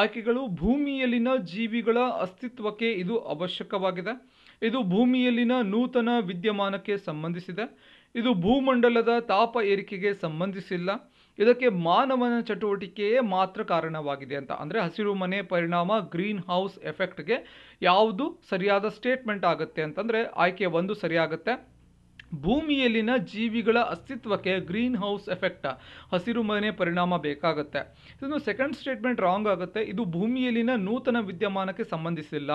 ಆಯ್ಕೆಗಳು ಭೂಮಿಯಲ್ಲಿನ ಜೀವಿಗಳ ಅಸ್ತಿತ್ವಕ್ಕೆ ಇದು ಅವಶ್ಯಕವಾಗಿದೆ, ಇದು ಭೂಮಿಯಲ್ಲಿನ ನೂತನ ವಿದ್ಯಮಾನಕ್ಕೆ ಸಂಬಂಧಿಸಿದೆ, ಇದು ಭೂಮಂಡಲದ ತಾಪ ಏರಿಕೆಗೆ ಸಂಬಂಧಿಸಿಲ್ಲ, ಇದಕ್ಕೆ ಮಾನವನ ಚಟುವಟಿಕೆಯೇ ಮಾತ್ರ ಕಾರಣವಾಗಿದೆ ಅಂತ. ಅಂದರೆ ಹಸಿರು ಮನೆ ಪರಿಣಾಮ ಗ್ರೀನ್ ಹೌಸ್ ಎಫೆಕ್ಟ್ಗೆ ಯಾವುದು ಸರಿಯಾದ ಸ್ಟೇಟ್ಮೆಂಟ್ ಆಗುತ್ತೆ ಅಂತಂದರೆ ಆಯ್ಕೆ ಒಂದು ಸರಿಯಾಗುತ್ತೆ. ಭೂಮಿಯಲ್ಲಿನ ಜೀವಿಗಳ ಅಸ್ತಿತ್ವಕ್ಕೆ ಗ್ರೀನ್ ಹೌಸ್ ಎಫೆಕ್ಟ್ ಹಸಿರು ಮನೆ ಪರಿಣಾಮ ಬೇಕಾಗುತ್ತೆ. ಇದನ್ನು ಸೆಕೆಂಡ್ ಸ್ಟೇಟ್ಮೆಂಟ್ ರಾಂಗ್ ಆಗುತ್ತೆ. ಇದು ಭೂಮಿಯಲ್ಲಿನ ನೂತನ ವಿದ್ಯಮಾನಕ್ಕೆ ಸಂಬಂಧಿಸಿಲ್ಲ,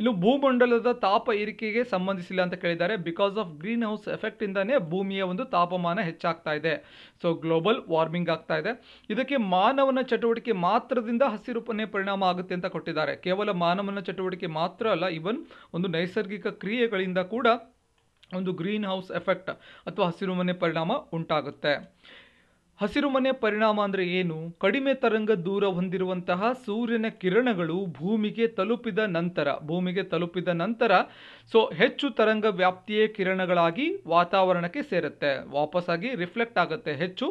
ಇನ್ನು ಭೂಮಂಡಲದ ತಾಪ ಏರಿಕೆಗೆ ಸಂಬಂಧಿಸಿಲ್ಲ ಅಂತ ಕೇಳಿದ್ದಾರೆ. ಬಿಕಾಸ್ ಆಫ್ ಗ್ರೀನ್ ಹೌಸ್ ಎಫೆಕ್ಟಿಂದನೇ ಭೂಮಿಯ ಒಂದು ತಾಪಮಾನ ಹೆಚ್ಚಾಗ್ತಾ ಇದೆ. ಸೊ ಗ್ಲೋಬಲ್ ವಾರ್ಮಿಂಗ್ ಆಗ್ತಾ ಇದೆ. ಇದಕ್ಕೆ ಮಾನವನ ಚಟುವಟಿಕೆ ಮಾತ್ರದಿಂದ ಹಸಿರು ಮನೆ ಪರಿಣಾಮ ಆಗುತ್ತೆ ಅಂತ ಕೊಟ್ಟಿದ್ದಾರೆ. ಕೇವಲ ಮಾನವನ ಚಟುವಟಿಕೆ ಮಾತ್ರ ಅಲ್ಲ, ಈವನ್ ಒಂದು ನೈಸರ್ಗಿಕ ಕ್ರಿಯೆಗಳಿಂದ ಕೂಡ ಒಂದು ಗ್ರೀನ್ ಹೌಸ್ ಎಫೆಕ್ಟ್ ಅಥವಾ ಹಸಿರು ಮನೆ ಪರಿಣಾಮ ಉಂಟಾಗುತ್ತೆ. ಹಸಿರು ಮನೆ ಪರಿಣಾಮ ಅಂದರೆ ಏನು? ಕಡಿಮೆ ತರಂಗ ದೂರ ಹೊಂದಿರುವಂತಹ ಸೂರ್ಯನ ಕಿರಣಗಳು ಭೂಮಿಗೆ ತಲುಪಿದ ನಂತರ ಭೂಮಿಗೆ ತಲುಪಿದ ನಂತರ ಸೊ ಹೆಚ್ಚು ತರಂಗ ವ್ಯಾಪ್ತಿಯ ಕಿರಣಗಳಾಗಿ ವಾತಾವರಣಕ್ಕೆ ಸೇರುತ್ತೆ, ವಾಪಸ್ಸಾಗಿ ರಿಫ್ಲೆಕ್ಟ್ ಆಗುತ್ತೆ. ಹೆಚ್ಚು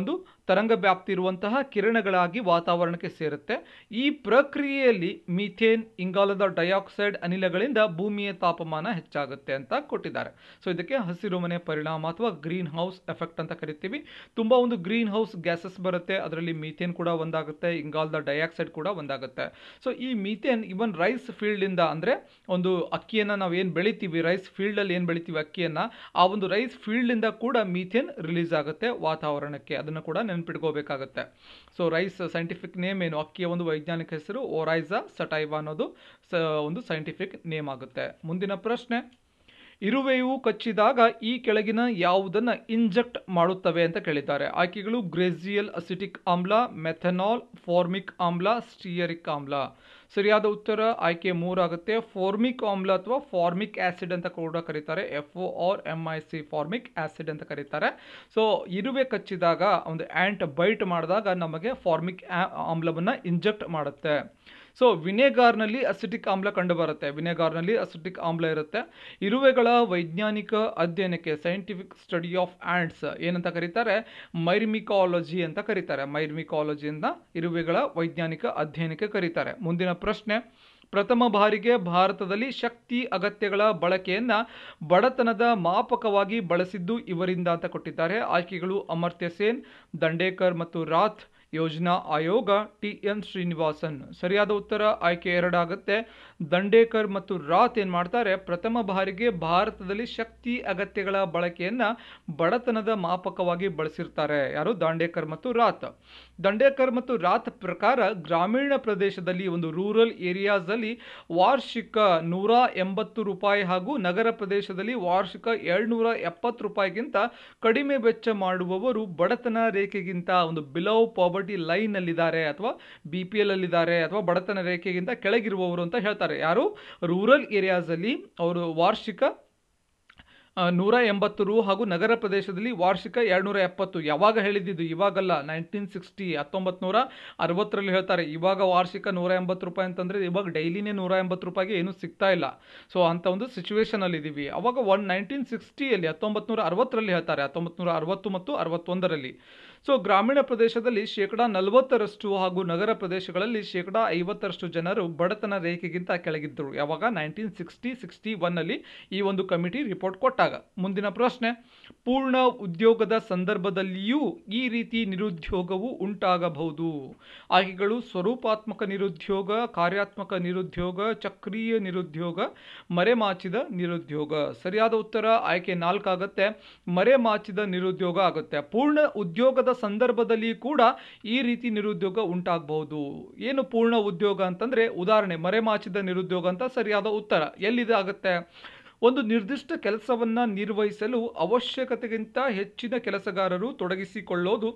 ಒಂದು ತರಂಗ ವ್ಯಾಪ್ತಿ ಇರುವಂತಹ ಕಿರಣಗಳಾಗಿ ವಾತಾವರಣಕ್ಕೆ ಸೇರುತ್ತೆ. ಈ ಪ್ರಕ್ರಿಯೆಯಲ್ಲಿ ಮೀಥೇನ್, ಇಂಗಾಲದ ಡೈಆಕ್ಸೈಡ್ ಅನಿಲಗಳಿಂದ ಭೂಮಿಯ ತಾಪಮಾನ ಹೆಚ್ಚಾಗುತ್ತೆ ಅಂತ ಕೊಟ್ಟಿದ್ದಾರೆ. ಸೊ ಇದಕ್ಕೆ ಹಸಿರು ಮನೆ ಪರಿಣಾಮ ಅಥವಾ ಗ್ರೀನ್ ಹೌಸ್ ಎಫೆಕ್ಟ್ ಅಂತ ಕರಿತೀವಿ. ತುಂಬ ಒಂದು ಗ್ರೀನ್ ಹೌಸ್ ಗ್ಯಾಸಸ್ ಬರುತ್ತೆ, ಅದರಲ್ಲಿ ಮೀಥೇನ್ ಕೂಡ ಒಂದಾಗುತ್ತೆ, ಇಂಗಾಲದ ಡೈಆಕ್ಸೈಡ್ ಕೂಡ ಒಂದಾಗುತ್ತೆ. ಸೊ ಈ ಮೀಥೇನ್ ಇವನ್ ರೈಸ್ ಫೀಲ್ಡಿಂದ, ಅಂದರೆ ಒಂದು ಅಕ್ಕಿಯನ್ನು ನಾವು ಏನು ಬೆಳಿತೀವಿ, ರೈಸ್ ಫೀಲ್ಡಲ್ಲಿ ಏನು ಬೆಳಿತೀವಿ ಅಕ್ಕಿಯನ್ನು, ಆ ಒಂದು ರೈಸ್ ಫೀಲ್ಡಿಂದ ಕೂಡ ಮೀಥೇನ್ ರಿಲೀಸ್ ಆಗುತ್ತೆ ವಾತಾವರಣಕ್ಕೆ. ಅದನ್ನು ಕೂಡ ನೆನ್ಪಿಟ್ಕೋಬೇಕಾಗತ್ತೆ. ಸೊ ರೈಸ್ ಸೈಂಟಿಫಿಕ್ ನೇಮ್ ಏನು? ಅಕ್ಕಿಯ ಒಂದು ವೈಜ್ಞಾನಿಕ ಹೆಸರು ಓರೈಸಾ ಸಟೈವಾ ಅನ್ನೋದು ಒಂದು ಸೈಂಟಿಫಿಕ್ ನೇಮ್ ಆಗುತ್ತೆ. ಮುಂದಿನ ಪ್ರಶ್ನೆ, ಇರುವೆಯು ಕಚ್ಚಿದಾಗ ಈ ಕೆಳಗಿನ ಯಾವುದನ್ನು ಇಂಜೆಕ್ಟ್ ಮಾಡುತ್ತವೆ ಅಂತ ಕೇಳಿದ್ದಾರೆ. ಆಯ್ಕೆಗಳು ಗ್ರೆಜಿಯಲ್ ಅಸಿಟಿಕ್ ಆಮ್ಲ, ಮೆಥನಾಲ್, ಫಾರ್ಮಿಕ್ ಆಮ್ಲ, ಸ್ಟಿಯರಿಕ್ ಆಮ್ಲ. ಸರಿಯಾದ ಉತ್ತರ ಆಯ್ಕೆ ಮೂರಾಗುತ್ತೆ. ಫಾರ್ಮಿಕ್ ಆಮ್ಲ ಅಥವಾ ಫಾರ್ಮಿಕ್ ಆ್ಯಸಿಡ್ ಅಂತ ಕೂಡ ಕರೀತಾರೆ, F O R M I C, formic acid ಅಂತ ಕರೀತಾರೆ. ಸೊ ಇರುವೆ ಕಚ್ಚಿದಾಗ, ಒಂದು ಆ್ಯಂಟ್ ಬೈಟ್ ಮಾಡಿದಾಗ ನಮಗೆ ಫಾರ್ಮಿಕ್ ಆಮ್ಲವನ್ನು ಇಂಜೆಕ್ಟ್ ಮಾಡುತ್ತೆ. ಸೊ ವಿನೆಗಾರ್ನಲ್ಲಿ ಅಸಿಟಿಕ್ ಆಮ್ಲ ಕಂಡುಬರುತ್ತೆ, ವಿನೆಗಾರ್ನಲ್ಲಿ ಅಸಿಟಿಕ್ ಆಮ್ಲ ಇರುತ್ತೆ. ಇರುವೆಗಳ ವೈಜ್ಞಾನಿಕ ಅಧ್ಯಯನಕ್ಕೆ ಸೈಂಟಿಫಿಕ್ ಸ್ಟಡಿ ಆಫ್ ಆ್ಯಂಟ್ಸ್ ಏನಂತ ಕರೀತಾರೆ? ಮೈರ್ಮಿಕಾಲಜಿ ಅಂತ ಕರೀತಾರೆ. ಮೈರ್ಮಿಕಾಲಜಿ ಅಂತ ಇರುವೆಗಳ ವೈಜ್ಞಾನಿಕ ಅಧ್ಯಯನಕ್ಕೆ ಕರೀತಾರೆ. ಮುಂದಿನ ಪ್ರಶ್ನೆ, ಪ್ರಥಮ ಬಾರಿಗೆ ಭಾರತದಲ್ಲಿ ಶಕ್ತಿ ಅಗತ್ಯಗಳ ಬಳಕೆಯನ್ನು ಬಡತನದ ಮಾಪಕವಾಗಿ ಬಳಸಿದ್ದು ಇವರಿಂದ ಅಂತ ಕೊಟ್ಟಿದ್ದಾರೆ. ಆಯ್ಕೆಗಳು ಅಮರ್ತ್ಯ ಸೇನ್, ದಂಡೇಕರ್ ಮತ್ತು ರಾಥ್, ಯೋಜನಾ ಆಯೋಗ, ಟಿ ಎನ್ ಶ್ರೀನಿವಾಸನ್. ಸರಿಯಾದ ಉತ್ತರ ಆಯ್ಕೆ ಎರಡಾಗುತ್ತೆ. ದಂಡೇಕರ್ ಮತ್ತು ರಾತ್ ಏನು ಮಾಡ್ತಾರೆ? ಪ್ರಥಮ ಬಾರಿಗೆ ಭಾರತದಲ್ಲಿ ಶಕ್ತಿ ಅಗತ್ಯಗಳ ಬಳಕೆಯನ್ನು ಬಡತನದ ಮಾಪಕವಾಗಿ ಬಳಸಿರ್ತಾರೆ. ಯಾರು? ದಾಂಡೇಕರ್ ಮತ್ತು ರಾತ್. ದಂಡೇಕರ್ ಮತ್ತು ರಾತ್ ಪ್ರಕಾರ ಗ್ರಾಮೀಣ ಪ್ರದೇಶದಲ್ಲಿ, ಒಂದು ರೂರಲ್ ಏರಿಯಾಸಲ್ಲಿ ವಾರ್ಷಿಕ ನೂರ ಎಂಬತ್ತು ರೂಪಾಯಿ ಹಾಗೂ ನಗರ ಪ್ರದೇಶದಲ್ಲಿ ವಾರ್ಷಿಕ ಏಳ್ನೂರ ಎಪ್ಪತ್ತು ರೂಪಾಯಿಗಿಂತ ಕಡಿಮೆ ವೆಚ್ಚ ಮಾಡುವವರು ಬಡತನ ರೇಖೆಗಿಂತ ಒಂದು ಬಿಲೋ ಪಾವರ್ಟಿ ಲೈನ್ನಲ್ಲಿದ್ದಾರೆ ಅಥವಾ ಬಿ ಪಿ ಎಲ್ ಅಲ್ಲಿದ್ದಾರೆ ಅಥವಾ ಬಡತನ ರೇಖೆಗಿಂತ ಕೆಳಗಿರುವವರು ಅಂತ ಹೇಳ್ತಾರೆ. ಯಾರು? ರೂರಲ್ ಏರಿಯಾಸಲ್ಲಿ ಅವರು ವಾರ್ಷಿಕ ನೂರ ಎಂಬತ್ತು ರು ಹಾಗೂ ನಗರ ಪ್ರದೇಶದಲ್ಲಿ ವಾರ್ಷಿಕ ಎರಡುನೂರ ಎಪ್ಪತ್ತು. ಯಾವಾಗ ಹೇಳಿದ್ದು? ಇವಾಗಲ್ಲ, ನೈನ್ಟೀನ್ ಸಿಕ್ಸ್ಟಿ ಹತ್ತೊಂಬತ್ತು ನೂರ ಅರವತ್ತರಲ್ಲಿ ಹೇಳ್ತಾರೆ. ಇವಾಗ ವಾರ್ಷಿಕ ನೂರ ಎಂಬತ್ತು ರೂಪಾಯಿ ಅಂತಂದರೆ ಇವಾಗ ಡೈಲಿನೇ ನೂರ ಎಂಬತ್ತು ರೂಪಾಯಿಗೆ ಏನೂ ಸಿಗ್ತಾ ಇಲ್ಲ. ಸೊ ಅಂಥ ಒಂದು ಸಿಚುವೇಷನಲ್ಲಿ ಇದ್ದೀವಿ. ಅವಾಗ ಒನ್ ನೈನ್ಟೀನ್ ಸಿಕ್ಸ್ಟಿಯಲ್ಲಿ ಹತ್ತೊಂಬತ್ತು ನೂರ ಅರವತ್ತರಲ್ಲಿ ಹೇಳ್ತಾರೆ, ಹತ್ತೊಂಬತ್ತು ನೂರ ಅರವತ್ತು ಮತ್ತು ಅರವತ್ತೊಂದರಲ್ಲಿ. ಸೊ ಗ್ರಾಮೀಣ ಪ್ರದೇಶದಲ್ಲಿ ಶೇಕಡ ನಲವತ್ತರಷ್ಟು ಹಾಗೂ ನಗರ ಪ್ರದೇಶಗಳಲ್ಲಿ ಶೇಕಡ ಐವತ್ತರಷ್ಟು ಜನರು ಬಡತನ ರೇಖೆಗಿಂತ ಕೆಳಗಿದ್ದರು. ಯಾವಾಗ? ನೈನ್ಟೀನ್ ಸಿಕ್ಸ್ಟಿ ಸಿಕ್ಸ್ಟಿ ಒನ್ನಲ್ಲಿ ಈ ಒಂದು ಕಮಿಟಿ ರಿಪೋರ್ಟ್ ಕೊಟ್ಟಾಗ. ಮುಂದಿನ ಪ್ರಶ್ನೆ, ಪೂರ್ಣ ಉದ್ಯೋಗದ ಸಂದರ್ಭದಲ್ಲಿಯೂ ಈ ರೀತಿ ನಿರುದ್ಯೋಗವು ಉಂಟಾಗಬಹುದು. ಆಯ್ಕೆಗಳು ಸ್ವರೂಪಾತ್ಮಕ ನಿರುದ್ಯೋಗ, ಕಾರ್ಯಾತ್ಮಕ ನಿರುದ್ಯೋಗ, ಚಕ್ರೀಯ ನಿರುದ್ಯೋಗ, ಮರೆಮಾಚಿದ ನಿರುದ್ಯೋಗ. ಸರಿಯಾದ ಉತ್ತರ ಆಯ್ಕೆ ನಾಲ್ಕಾಗತ್ತೆ, ಮರೆಮಾಚಿದ ನಿರುದ್ಯೋಗ ಆಗುತ್ತೆ. ಪೂರ್ಣ ಉದ್ಯೋಗದ ಸಂದರ್ಭದಲ್ಲಿ ಕೂಡ ಈ ರೀತಿ ನಿರುದ್ಯೋಗ ಉಂಟಾಗಬಹುದು. ಏನು ಪೂರ್ಣ ಉದ್ಯೋಗ ಅಂತಂದರೆ ಉದಾಹರಣೆ ಮರೆಮಾಚಿದ ನಿರುದ್ಯೋಗ ಅಂತ ಸರಿಯಾದ ಉತ್ತರ. ಎಲ್ಲಿದಾಗುತ್ತೆ? ಒಂದು ನಿರ್ದಿಷ್ಟ ಕೆಲಸವನ್ನು ನಿರ್ವಹಿಸಲು ಅವಶ್ಯಕತೆಗಿಂತ ಹೆಚ್ಚಿನ ಕೆಲಸಗಾರರು ತೊಡಗಿಸಿಕೊಳ್ಳೋದು,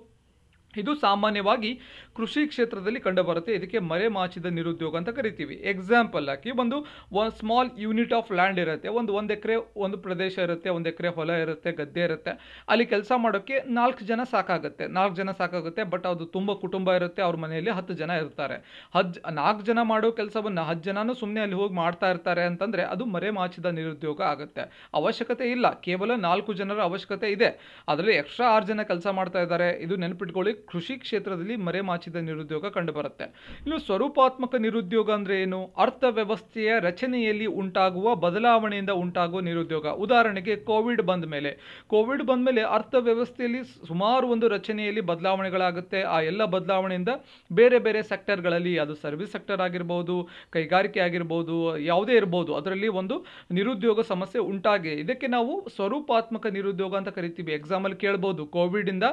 ಇದು ಸಾಮಾನ್ಯವಾಗಿ ಕೃಷಿ ಕ್ಷೇತ್ರದಲ್ಲಿ ಕಂಡುಬರುತ್ತೆ. ಇದಕ್ಕೆ ಮರೆಮಾಚಿದ ನಿರುದ್ಯೋಗ ಅಂತ ಕರಿತೀವಿ. ಎಕ್ಸಾಂಪಲ್ ಆಗಿ ಒಂದು ಒಂದು ಸ್ಮಾಲ್ ಯೂನಿಟ್ ಆಫ್ ಲ್ಯಾಂಡ್ ಇರುತ್ತೆ, ಒಂದು ಒಂದು ಎಕರೆ ಒಂದು ಪ್ರದೇಶ ಇರುತ್ತೆ, ಒಂದು ಎಕರೆ ಹೊಲ ಇರುತ್ತೆ, ಗದ್ದೆ ಇರುತ್ತೆ. ಅಲ್ಲಿ ಕೆಲಸ ಮಾಡೋಕ್ಕೆ ನಾಲ್ಕು ಜನ ಸಾಕಾಗುತ್ತೆ, ನಾಲ್ಕು ಜನ ಸಾಕಾಗುತ್ತೆ ಬಟ್ ಅದು ತುಂಬ ಕುಟುಂಬ ಇರುತ್ತೆ. ಅವ್ರ ಮನೆಯಲ್ಲಿ ಹತ್ತು ಜನ ಇರ್ತಾರೆ. ಹಜ್ ನಾಲ್ಕು ಜನ ಮಾಡೋ ಕೆಲಸವನ್ನು ಹತ್ತು ಜನನೂ ಸುಮ್ಮನೆ ಅಲ್ಲಿ ಹೋಗಿ ಮಾಡ್ತಾ ಇರ್ತಾರೆ ಅಂತಂದರೆ ಅದು ಮರೆಮಾಚಿದ ನಿರುದ್ಯೋಗ ಆಗುತ್ತೆ. ಅವಶ್ಯಕತೆ ಇಲ್ಲ, ಕೇವಲ ನಾಲ್ಕು ಜನರ ಅವಶ್ಯಕತೆ ಇದೆ, ಅದರಲ್ಲಿ ಎಕ್ಸ್ಟ್ರಾ ಆರು ಜನ ಕೆಲಸ ಮಾಡ್ತಾ ಇದ್ದಾರೆ. ಇದು ನೆನಪಿಟ್ಕೊಳ್ಳಿ, ಕೃಷಿ ಕ್ಷೇತ್ರದಲ್ಲಿ ಮರೆಮಾಚಿದ ನಿರುದ್ಯೋಗ ಕಂಡುಬರುತ್ತೆ. ಇನ್ನು ಸ್ವರೂಪಾತ್ಮಕ ನಿರುದ್ಯೋಗ ಅಂದರೆ ಏನು? ಅರ್ಥವ್ಯವಸ್ಥೆಯ ರಚನೆಯಲ್ಲಿ ಉಂಟಾಗುವ ಬದಲಾವಣೆಯಿಂದ ಉಂಟಾಗುವ ನಿರುದ್ಯೋಗ. ಉದಾಹರಣೆಗೆ ಕೋವಿಡ್ ಬಂದ ಮೇಲೆ ಕೋವಿಡ್ ಬಂದ ಮೇಲೆ ಅರ್ಥವ್ಯವಸ್ಥೆಯಲ್ಲಿ ಸುಮಾರು ಒಂದು ರಚನೆಯಲ್ಲಿ ಬದಲಾವಣೆಗಳಾಗುತ್ತೆ. ಆ ಎಲ್ಲ ಬದಲಾವಣೆಯಿಂದ ಬೇರೆ ಬೇರೆ ಸೆಕ್ಟರ್ಗಳಲ್ಲಿ, ಅದು ಸರ್ವಿಸ್ ಸೆಕ್ಟರ್ ಆಗಿರ್ಬೋದು, ಕೈಗಾರಿಕೆ ಆಗಿರ್ಬೋದು, ಯಾವುದೇ ಇರ್ಬೋದು, ಅದರಲ್ಲಿ ಒಂದು ನಿರುದ್ಯೋಗ ಸಮಸ್ಯೆ ಉಂಟಾಗಿ, ಇದಕ್ಕೆ ನಾವು ಸ್ವರೂಪಾತ್ಮಕ ನಿರುದ್ಯೋಗ ಅಂತ ಕರಿತೀವಿ. ಎಕ್ಸಾಂಪಲ್ ಕೇಳ್ಬೋದು, ಕೋವಿಡಿಂದ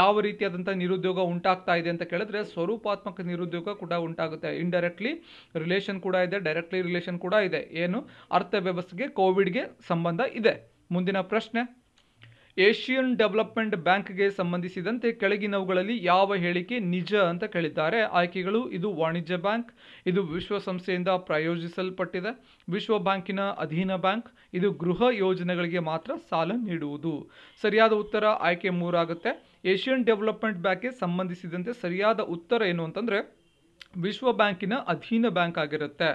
ಯಾವ ರೀತಿಯಾದಂಥ ನಿರುದ್ಯೋಗ ಉಂಟಾಗ್ತಾ ಇದೆ ಅಂತ ಕೇಳಿದ್ರೆ ಸ್ವರೂಪಾತ್ಮಕ ನಿರುದ್ಯೋಗ ಕೂಡ ಉಂಟಾಗುತ್ತೆ. ಇಂಡೈರೆಕ್ಟ್ಲಿ ರಿಲೇಷನ್ ಕೂಡ ಇದೆ, ಡೈರೆಕ್ಟ್ಲಿ ರಿಲೇಷನ್ ಕೂಡ ಇದೆ. ಏನು? ಅರ್ಥವ್ಯವಸ್ಥೆಗೆ ಕೋವಿಡ್ಗೆ ಸಂಬಂಧ ಇದೆ. ಮುಂದಿನ ಪ್ರಶ್ನೆ, ಏಷಿಯನ್ ಡೆವಲಪ್ಮೆಂಟ್ ಬ್ಯಾಂಕ್ಗೆ ಸಂಬಂಧಿಸಿದಂತೆ ಕೆಳಗಿನವುಗಳಲ್ಲಿ ಯಾವ ಹೇಳಿಕೆ ನಿಜ ಅಂತ ಕೇಳಿದ್ದಾರೆ. ಆಯ್ಕೆಗಳು ಇದು ವಾಣಿಜ್ಯ ಬ್ಯಾಂಕ್, ಇದು ವಿಶ್ವಸಂಸ್ಥೆಯಿಂದ ಪ್ರಾಯೋಜಿಸಲ್ಪಟ್ಟಿದೆ, ವಿಶ್ವ ಬ್ಯಾಂಕಿನ ಅಧೀನ ಬ್ಯಾಂಕ್, ಇದು ಗೃಹ ಯೋಜನೆಗಳಿಗೆ ಮಾತ್ರ ಸಾಲ ನೀಡುವುದು. ಸರಿಯಾದ ಉತ್ತರ ಆಯ್ಕೆ ಮೂರಾಗುತ್ತೆ. ಏಷಿಯನ್ ಡೆವಲಪ್ಮೆಂಟ್ ಬ್ಯಾಂಕ್ಗೆ ಸಂಬಂಧಿಸಿದಂತೆ ಸರಿಯಾದ ಉತ್ತರ ಏನು ಅಂತಂದರೆ ವಿಶ್ವ ಬ್ಯಾಂಕಿನ ಅಧೀನ ಬ್ಯಾಂಕ್ ಆಗಿರುತ್ತೆ.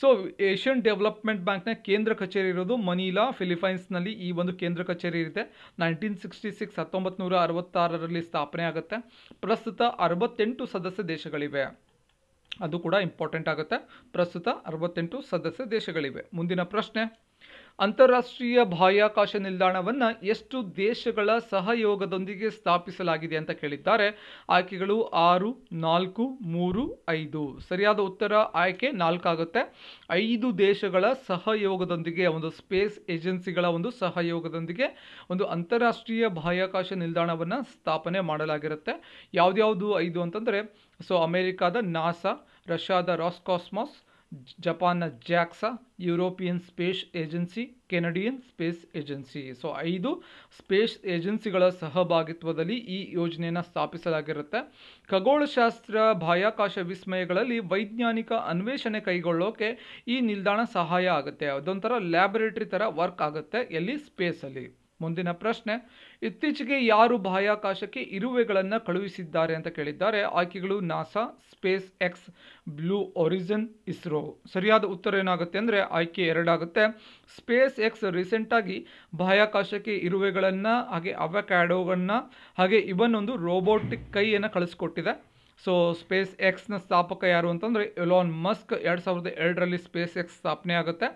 ಸೊ ಏಷ್ಯನ್ ಡೆವಲಪ್ಮೆಂಟ್ ಬ್ಯಾಂಕ್ನ ಕೇಂದ್ರ ಕಚೇರಿ ಇರೋದು ಮನೀಲಾ, ಫಿಲಿಪೈನ್ಸ್ನಲ್ಲಿ ಈ ಒಂದು ಕೇಂದ್ರ ಕಚೇರಿ ಇದೆ. ನೈನ್ಟೀನ್ ಸಿಕ್ಸ್ಟಿ ಸಿಕ್ಸ್ ಹತ್ತೊಂಬತ್ತು ನೂರ ಅರವತ್ತಾರರಲ್ಲಿ ಸ್ಥಾಪನೆ ಆಗುತ್ತೆ. ಪ್ರಸ್ತುತ ಅರವತ್ತೆಂಟು ಸದಸ್ಯ ದೇಶಗಳಿವೆ, ಅದು ಕೂಡ ಇಂಪಾರ್ಟೆಂಟ್ ಆಗುತ್ತೆ. ಪ್ರಸ್ತುತ ಅರವತ್ತೆಂಟು ಸದಸ್ಯ ದೇಶಗಳಿವೆ. ಮುಂದಿನ ಪ್ರಶ್ನೆ, ಅಂತಾರಾಷ್ಟ್ರೀಯ ಬಾಹ್ಯಾಕಾಶ ನಿಲ್ದಾಣವನ್ನು ಎಷ್ಟು ದೇಶಗಳ ಸಹಯೋಗದೊಂದಿಗೆ ಸ್ಥಾಪಿಸಲಾಗಿದೆ ಅಂತ ಕೇಳಿದ್ದಾರೆ. ಆಯ್ಕೆಗಳು ಆರು, ನಾಲ್ಕು, ಮೂರು, ಐದು. ಸರಿಯಾದ ಉತ್ತರ ಆಯ್ಕೆ ನಾಲ್ಕಾಗುತ್ತೆ. ಐದು ದೇಶಗಳ ಸಹಯೋಗದೊಂದಿಗೆ, ಒಂದು ಸ್ಪೇಸ್ ಏಜೆನ್ಸಿಗಳ ಒಂದು ಸಹಯೋಗದೊಂದಿಗೆ ಒಂದು ಅಂತಾರಾಷ್ಟ್ರೀಯ ಬಾಹ್ಯಾಕಾಶ ನಿಲ್ದಾಣವನ್ನು ಸ್ಥಾಪನೆ ಮಾಡಲಾಗಿರುತ್ತೆ. ಯಾವುದ್ಯಾವುದು ಐದು ಅಂತಂದರೆ, ಸೊ ಅಮೇರಿಕಾದ ನಾಸಾ, ರಷ್ಯಾದ ರಾಸ್ಕಾಸ್ಮಾಸ್, ಜಪಾನ್ನ JAXA, European space agency, Canadian space agency. So ಐದು ಸ್ಪೇಸ್ ಏಜೆನ್ಸಿಗಳ ಸಹಭಾಗಿತ್ವದಲ್ಲಿ ಈ ಯೋಜನೆಯನ್ನು ಸ್ಥಾಪಿಸಲಾಗಿರುತ್ತೆ. ಖಗೋಳಶಾಸ್ತ್ರ, ಬಾಹ್ಯಾಕಾಶ ವಿಸ್ಮಯಗಳಲ್ಲಿ ವೈಜ್ಞಾನಿಕ ಅನ್ವೇಷಣೆ ಕೈಗೊಳ್ಳೋಕೆ ಈ ನಿಲ್ದಾಣ ಸಹಾಯ ಆಗುತ್ತೆ. ಅದೊಂಥರ ಲ್ಯಾಬೊರೇಟರಿ ಥರ ವರ್ಕ್ ಆಗುತ್ತೆ ಎಲ್ಲಿ, ಸ್ಪೇಸಲ್ಲಿ. ಮುಂದಿನ ಪ್ರಶ್ನೆ, ಇತ್ತೀಚೆಗೆ ಯಾರು ಬಾಹ್ಯಾಕಾಶಕ್ಕೆ ಇರುವೆಗಳನ್ನು ಕಳುಹಿಸಿದ್ದಾರೆ ಅಂತ ಕೇಳಿದ್ದಾರೆ. ಆಯ್ಕೆಗಳು NASA, SpaceX, Blue Origin, ISRO. ಸರಿಯಾದ ಉತ್ತರ ಏನಾಗುತ್ತೆ ಅಂದರೆ ಆಯ್ಕೆ ಎರಡಾಗುತ್ತೆ. ಸ್ಪೇಸ್ ಎಕ್ಸ್ ರೀಸೆಂಟಾಗಿ ಬಾಹ್ಯಾಕಾಶಕ್ಕೆ ಇರುವೆಗಳನ್ನು, ಹಾಗೆ ಅವಕ್ಯಾಡೋಗಳನ್ನು, ಹಾಗೆ ಇವನ್ ಒಂದು ರೋಬೋಟಿಕ್ ಕೈಯನ್ನು ಕಳಿಸ್ಕೊಟ್ಟಿದೆ. ಸೊ ಸ್ಪೇಸ್ ಎಕ್ಸ್ನ ಸ್ಥಾಪಕ ಯಾರು ಅಂತಂದರೆ ಎಲಾನ್ ಮಸ್ಕ್. ಎರಡು ಸಾವಿರದ ಎರಡರಲ್ಲಿ ಸ್ಪೇಸ್ ಎಕ್ಸ್ ಸ್ಥಾಪನೆ ಆಗುತ್ತೆ.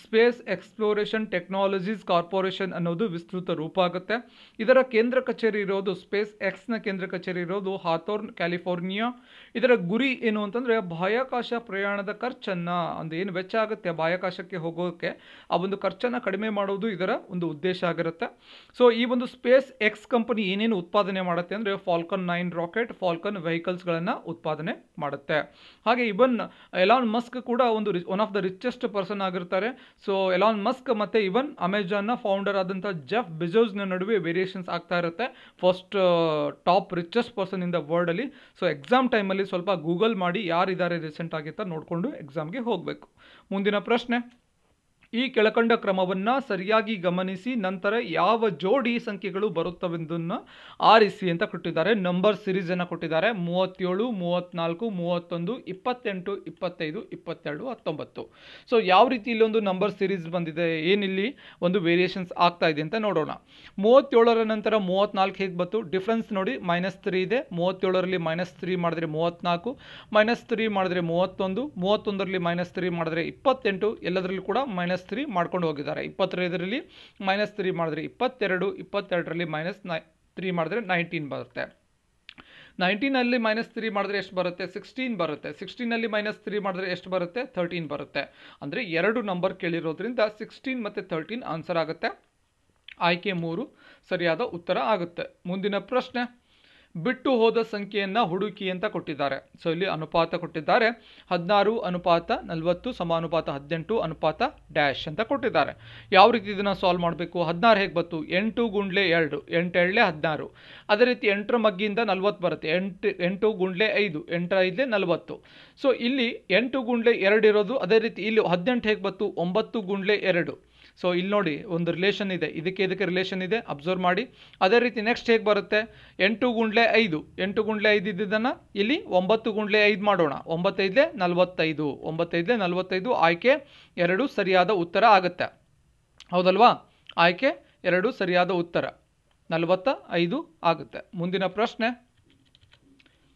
ಸ್ಪೇಸ್ ಎಕ್ಸ್ಪ್ಲೋರೇಷನ್ ಟೆಕ್ನಾಲಜೀಸ್ ಕಾರ್ಪೊರೇಷನ್ ಅನ್ನೋದು ವಿಸ್ತೃತ ರೂಪ ಆಗುತ್ತೆ. ಇದರ ಕೇಂದ್ರ ಕಚೇರಿ ಇರೋದು, ಸ್ಪೇಸ್ ಎಕ್ಸ್ನ ಕೇಂದ್ರ ಕಚೇರಿ ಇರೋದು ಹಾಥೋರ್ನ್, ಕ್ಯಾಲಿಫೋರ್ನಿಯಾ. ಇದರ ಗುರಿ ಏನು ಅಂತಂದರೆ ಬಾಹ್ಯಾಕಾಶ ಪ್ರಯಾಣದ ಖರ್ಚನ್ನು, ಒಂದು ಏನು ವೆಚ್ಚ ಆಗುತ್ತೆ ಬಾಹ್ಯಾಕಾಶಕ್ಕೆ ಹೋಗೋಕ್ಕೆ, ಆ ಒಂದು ಖರ್ಚನ್ನು ಕಡಿಮೆ ಮಾಡೋದು ಇದರ ಒಂದು ಉದ್ದೇಶ ಆಗಿರುತ್ತೆ. ಸೊ ಈ ಒಂದು ಸ್ಪೇಸ್ ಎಕ್ಸ್ ಕಂಪನಿ ಏನೇನು ಉತ್ಪಾದನೆ ಮಾಡುತ್ತೆ ಅಂದರೆ ಫಾಲ್ಕನ್ ನೈನ್ ರಾಕೆಟ್, ಫಾಲ್ಕನ್ ವೆಹಿಕಲ್ಸ್ಗಳನ್ನು ಉತ್ಪಾದನೆ ಮಾಡುತ್ತೆ. ಹಾಗೆ ಇವನ್ ಎಲಾನ್ ಮಸ್ಕ್ ಕೂಡ ಒಂದು one of the richest person ಆಗಿರ್ತಾರೆ. ಸೊ ಎಲಾನ್ ಮಸ್ಕ್ ಮತ್ತು ಇವನ್ ಅಮೆಜಾನ್ನ ಫೌಂಡರ್ ಆದಂಥ ಜೆಫ್ ಬೆಜೋಸ್ನ ನಡುವೆ ವೇರಿಯೇಷನ್ಸ್ ಆಗ್ತಾ ಇರುತ್ತೆ, first top richest person in the ವರ್ಲ್ಡಲ್ಲಿ. ಸೊ ಎಕ್ಸಾಮ್ ಟೈಮಲ್ಲಿ ಸ್ವಲ್ಪ ಗೂಗಲ್ ಮಾಡಿ ಯಾರಿದ್ದಾರೆ ರೀಸೆಂಟಾಗಿ ಅಂತ ನೋಡಿಕೊಂಡು ಎಕ್ಸಾಮ್ಗೆ ಹೋಗಬೇಕು. ಮುಂದಿನ ಪ್ರಶ್ನೆ, ಈ ಕೆಳಕಂಡ ಕ್ರಮವನ್ನು ಸರಿಯಾಗಿ ಗಮನಿಸಿ ನಂತರ ಯಾವ ಜೋಡಿ ಸಂಖ್ಯೆಗಳು ಬರುತ್ತವೆಂದನ್ನು ಆರಿಸಿ ಅಂತ ಕೊಟ್ಟಿದ್ದಾರೆ. ನಂಬರ್ ಸಿರೀಸನ್ನು ಕೊಟ್ಟಿದ್ದಾರೆ. ಮೂವತ್ತೇಳು, ಮೂವತ್ತ್ನಾಲ್ಕು, ಮೂವತ್ತೊಂದು, ಇಪ್ಪತ್ತೆಂಟು, ಇಪ್ಪತ್ತೈದು, ಇಪ್ಪತ್ತೆರಡು, ಹತ್ತೊಂಬತ್ತು. ಸೊ ಯಾವ ರೀತಿ ಇಲ್ಲೊಂದು ನಂಬರ್ ಸಿರೀಸ್ ಬಂದಿದೆ, ಏನಿಲ್ಲಿ ಒಂದು ವೇರಿಯೇಷನ್ಸ್ ಆಗ್ತಾ ಇದೆ ಅಂತ ನೋಡೋಣ. ಮೂವತ್ತೇಳರ ನಂತರ ಮೂವತ್ತ್ನಾಲ್ಕು ಹೇಗೆ ಬಂತು, ಡಿಫ್ರೆನ್ಸ್ ನೋಡಿ, ಮೈನಸ್ ತ್ರೀ ಇದೆ. ಮೂವತ್ತೇಳರಲ್ಲಿ ಮೈನಸ್ ತ್ರೀ ಮಾಡಿದ್ರೆ ಮೂವತ್ತ್ನಾಲ್ಕು, ಮೈನಸ್ ತ್ರೀ ಮಾಡಿದ್ರೆ ಮೂವತ್ತೊಂದು, ಮೂವತ್ತೊಂದರಲ್ಲಿ ಮೈನಸ್ ತ್ರೀ ಮಾಡಿದ್ರೆ ಇಪ್ಪತ್ತೆಂಟು. ಎಲ್ಲದರಲ್ಲೂ ಕೂಡ ಮೈನಸ್ ಮೈನಸ್ ತ್ರೀ ಮಾಡ್ಕೊಂಡು ಹೋಗಿದ್ದಾರೆ. ಇಪ್ಪತ್ತೈದರಲ್ಲಿ ಮೈನಸ್ ತ್ರೀ ಮಾಡಿದ್ರೆ ಇಪ್ಪತ್ತೆರಡು, ಇಪ್ಪತ್ತೆರಡರಲ್ಲಿ ಮೈನಸ್ ನೈ ತ್ರೀ ಮಾಡಿದ್ರೆ ನೈನ್ಟೀನ್ ಬರುತ್ತೆ. ನೈನ್ಟೀನಲ್ಲಿ ಮೈನಸ್ ತ್ರೀ ಮಾಡಿದ್ರೆ ಎಷ್ಟು ಬರುತ್ತೆ, ಸಿಕ್ಸ್ಟೀನ್ ಬರುತ್ತೆ. ಸಿಕ್ಸ್ಟೀನಲ್ಲಿ ಮೈನಸ್ ತ್ರೀ ಮಾಡಿದ್ರೆ ಎಷ್ಟು ಬರುತ್ತೆ, ತರ್ಟೀನ್ ಬರುತ್ತೆ. ಅಂದರೆ ಎರಡು ನಂಬರ್ ಕೇಳಿರೋದ್ರಿಂದ ಸಿಕ್ಸ್ಟೀನ್ ಮತ್ತು ತರ್ಟೀನ್ ಆನ್ಸರ್ ಆಗುತ್ತೆ. ಆಯ್ಕೆ ಮೂರು ಸರಿಯಾದ ಉತ್ತರ ಆಗುತ್ತೆ. ಮುಂದಿನ ಪ್ರಶ್ನೆ, ಬಿಟ್ಟು ಹೋದ ಸಂಖ್ಯೆಯನ್ನು ಹುಡುಕಿ ಅಂತ ಕೊಟ್ಟಿದ್ದಾರೆ. ಸೊ ಇಲ್ಲಿ ಅನುಪಾತ ಕೊಟ್ಟಿದ್ದಾರೆ. ಹದಿನಾರು ಅನುಪಾತ ನಲವತ್ತು, ಸಮಾನುಪಾತ ಹದಿನೆಂಟು, ಅನುಪಾತ ಡ್ಯಾಶ್ ಅಂತ ಕೊಟ್ಟಿದ್ದಾರೆ. ಯಾವ ರೀತಿ ಇದನ್ನು ಸಾಲ್ವ್ ಮಾಡಬೇಕು, ಹದಿನಾರು ಹೇಗೆ ಬಂತು, ಎಂಟು ಗುಂಡ್ಲೆ ಎರಡು, ಎಂಟು ಎರಡೇ ಹದಿನಾರು. ಅದೇ ರೀತಿ ಎಂಟರ ಮಗ್ಗಿಯಿಂದ ನಲ್ವತ್ತು ಬರುತ್ತೆ, ಎಂಟು ಎಂಟು ಗುಂಡ್ಲೆ ಐದು, ಎಂಟರ ಐದಲೇ ನಲ್ವತ್ತು. ಸೊ ಇಲ್ಲಿ ಎಂಟು ಗುಂಡ್ಲೆ ಎರಡು ಇರೋದು. ಅದೇ ರೀತಿ ಇಲ್ಲಿ ಹದಿನೆಂಟು ಹೇಗೆ ಬಂತು, ಒಂಬತ್ತು ಗುಂಡ್ಲೆ ಎರಡು. ಸೊ ಇಲ್ಲಿ ನೋಡಿ ಒಂದು ರಿಲೇಷನ್ ಇದೆ, ಇದಕ್ಕೆ ಇದಕ್ಕೆ ರಿಲೇಷನ್ ಇದೆ, ಅಬ್ಸರ್ವ್ ಮಾಡಿ. ಅದೇ ರೀತಿ ನೆಕ್ಸ್ಟ್ ಹೇಗೆ ಬರುತ್ತೆ, ಎಂಟು ಗುಂಡ್ಲೆ ಐದು, ಎಂಟು ಗುಂಡ್ಲೆ ಐದು ಇದ್ದಿದ್ದನ್ನು ಇಲ್ಲಿ ಒಂಬತ್ತು ಗುಂಡ್ಲೆ ಐದು ಮಾಡೋಣ. ಒಂಬತ್ತೈದಲೇ ನಲವತ್ತೈದು, ಒಂಬತ್ತೈದಲೇ ನಲವತ್ತೈದು. ಆಯ್ಕೆ ಎರಡು ಸರಿಯಾದ ಉತ್ತರ ಆಗುತ್ತೆ. ಹೌದಲ್ವಾ, ಆಯ್ಕೆ ಎರಡು ಸರಿಯಾದ ಉತ್ತರ ನಲವತ್ತ ಐದು ಆಗುತ್ತೆ. ಮುಂದಿನ ಪ್ರಶ್ನೆ,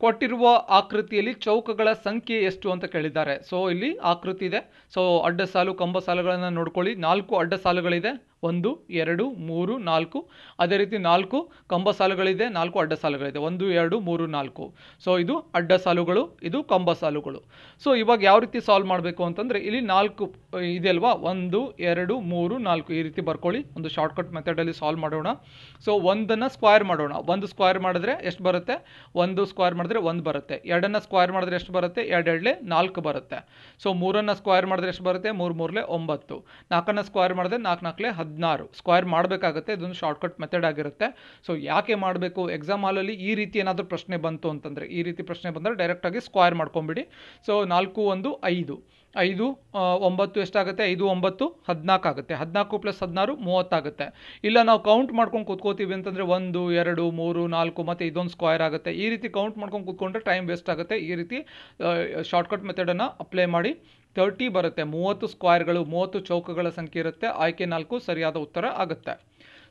ಕೊಟ್ಟಿರುವ ಆಕೃತಿಯಲ್ಲಿ ಚೌಕಗಳ ಸಂಖ್ಯೆ ಎಷ್ಟು ಅಂತ ಕೇಳಿದ್ದಾರೆ. ಸೊ ಇಲ್ಲಿ ಆಕೃತಿ ಇದೆ. ಸೊ ಅಡ್ಡ ಸಾಲು, ಕಂಬ ಸಾಲುಗಳನ್ನು ನೋಡ್ಕೊಳ್ಳಿ. ನಾಲ್ಕು ಅಡ್ಡ ಸಾಲುಗಳಿದೆ, ಒಂದು ಎರಡು ಮೂರು ನಾಲ್ಕು. ಅದೇ ರೀತಿ ನಾಲ್ಕು ಕಂಬ ಸಾಲುಗಳಿದೆ, ನಾಲ್ಕು ಅಡ್ಡ ಸಾಲುಗಳಿದೆ, ಒಂದು ಎರಡು ಮೂರು ನಾಲ್ಕು. ಸೊ ಇದು ಅಡ್ಡ ಸಾಲುಗಳು, ಇದು ಕಂಬ ಸಾಲುಗಳು. ಸೊ ಇವಾಗ ಯಾವ ರೀತಿ ಸಾಲ್ವ್ ಮಾಡಬೇಕು ಅಂತಂದರೆ ಇಲ್ಲಿ ನಾಲ್ಕು ಇದೆ ಅಲ್ವಾ, ಒಂದು ಎರಡು ಮೂರು ನಾಲ್ಕು, ಈ ರೀತಿ ಬರ್ಕೊಳ್ಳಿ. ಒಂದು ಶಾರ್ಟ್ಕಟ್ ಮೆಥಡಲ್ಲಿ ಸಾಲ್ವ್ ಮಾಡೋಣ. ಸೊ ಒಂದನ್ನು ಸ್ಕ್ವೇರ್ ಮಾಡೋಣ. ಒಂದು ಸ್ಕ್ವೇರ್ ಮಾಡಿದ್ರೆ ಎಷ್ಟು ಬರುತ್ತೆ, ಒಂದು ಸ್ಕ್ವೇರ್ ಮಾಡಿದ್ರೆ ಒಂದು ಬರುತ್ತೆ. ಎರಡನ್ನು ಸ್ಕ್ವೇರ್ ಮಾಡಿದ್ರೆ ಎಷ್ಟು ಬರುತ್ತೆ, ಎರಡು ಎರಡಲೇ ನಾಲ್ಕು ಬರುತ್ತೆ. ಸೊ ಮೂರನ್ನು ಸ್ಕ್ವೇರ್ ಮಾಡಿದ್ರೆ ಎಷ್ಟು ಬರುತ್ತೆ, ಮೂರು ಮೂರಲೇ ಒಂಬತ್ತು. ನಾಲ್ಕನ್ನು ಸ್ಕ್ವೇರ್ ಮಾಡಿದ್ರೆ ನಾಲ್ಕು ನಾಲ್ಕಲೇ ಹತ್ತು ಹದಿನಾರು. ಸ್ಕ್ವೇರ್ ಮಾಡಬೇಕಾಗುತ್ತೆ, ಇದೊಂದು ಶಾರ್ಟ್ಕಟ್ ಮೆಥಡ್ ಆಗಿರುತ್ತೆ. ಸೊ ಯಾಕೆ ಮಾಡಬೇಕು, ಎಕ್ಸಾಮ್ ಹಾಲಲ್ಲಿ ಈ ರೀತಿ ಏನಾದರೂ ಪ್ರಶ್ನೆ ಬಂತು ಅಂತಂದರೆ, ಈ ರೀತಿ ಪ್ರಶ್ನೆ ಬಂದರೆ ಡೈರೆಕ್ಟಾಗಿ ಸ್ಕ್ವೇರ್ ಮಾಡ್ಕೊಂಬಿಡಿ. ಸೊ ನಾಲ್ಕು ಒಂದು ಐದು, ಐದು ಒಂಬತ್ತು ಎಷ್ಟಾಗುತ್ತೆ, ಐದು ಒಂಬತ್ತು ಹದಿನಾಲ್ಕು ಆಗುತ್ತೆ. ಹದಿನಾಲ್ಕು ಪ್ಲಸ್ ಹದಿನಾರು ಮೂವತ್ತಾಗುತ್ತೆ. ಇಲ್ಲ ನಾವು ಕೌಂಟ್ ಮಾಡ್ಕೊಂಡು ಕೂತ್ಕೋತೀವಿ ಅಂತಂದರೆ ಒಂದು ಎರಡು ಮೂರು ನಾಲ್ಕು ಮತ್ತು ಇದೊಂದು ಸ್ಕ್ವೇರ್ ಆಗುತ್ತೆ. ಈ ರೀತಿ ಕೌಂಟ್ ಮಾಡ್ಕೊಂಡು ಕೂತ್ಕೊಂಡ್ರೆ ಟೈಮ್ ವೇಸ್ಟ್ ಆಗುತ್ತೆ. ಈ ರೀತಿ ಶಾರ್ಟ್ಕಟ್ ಮೆಥಡನ್ನು ಅಪ್ಲೈ ಮಾಡಿ. ತರ್ಟಿ ಬರುತ್ತೆ. ಮೂವತ್ತು ಸ್ಕ್ವೇರ್ಗಳು, ಮೂವತ್ತು ಚೌಕಗಳ ಸಂಖ್ಯೆ ಇರುತ್ತೆ. ಆಯ್ಕೆ ನಾಲ್ಕು ಸರಿಯಾದ ಉತ್ತರ ಆಗುತ್ತೆ.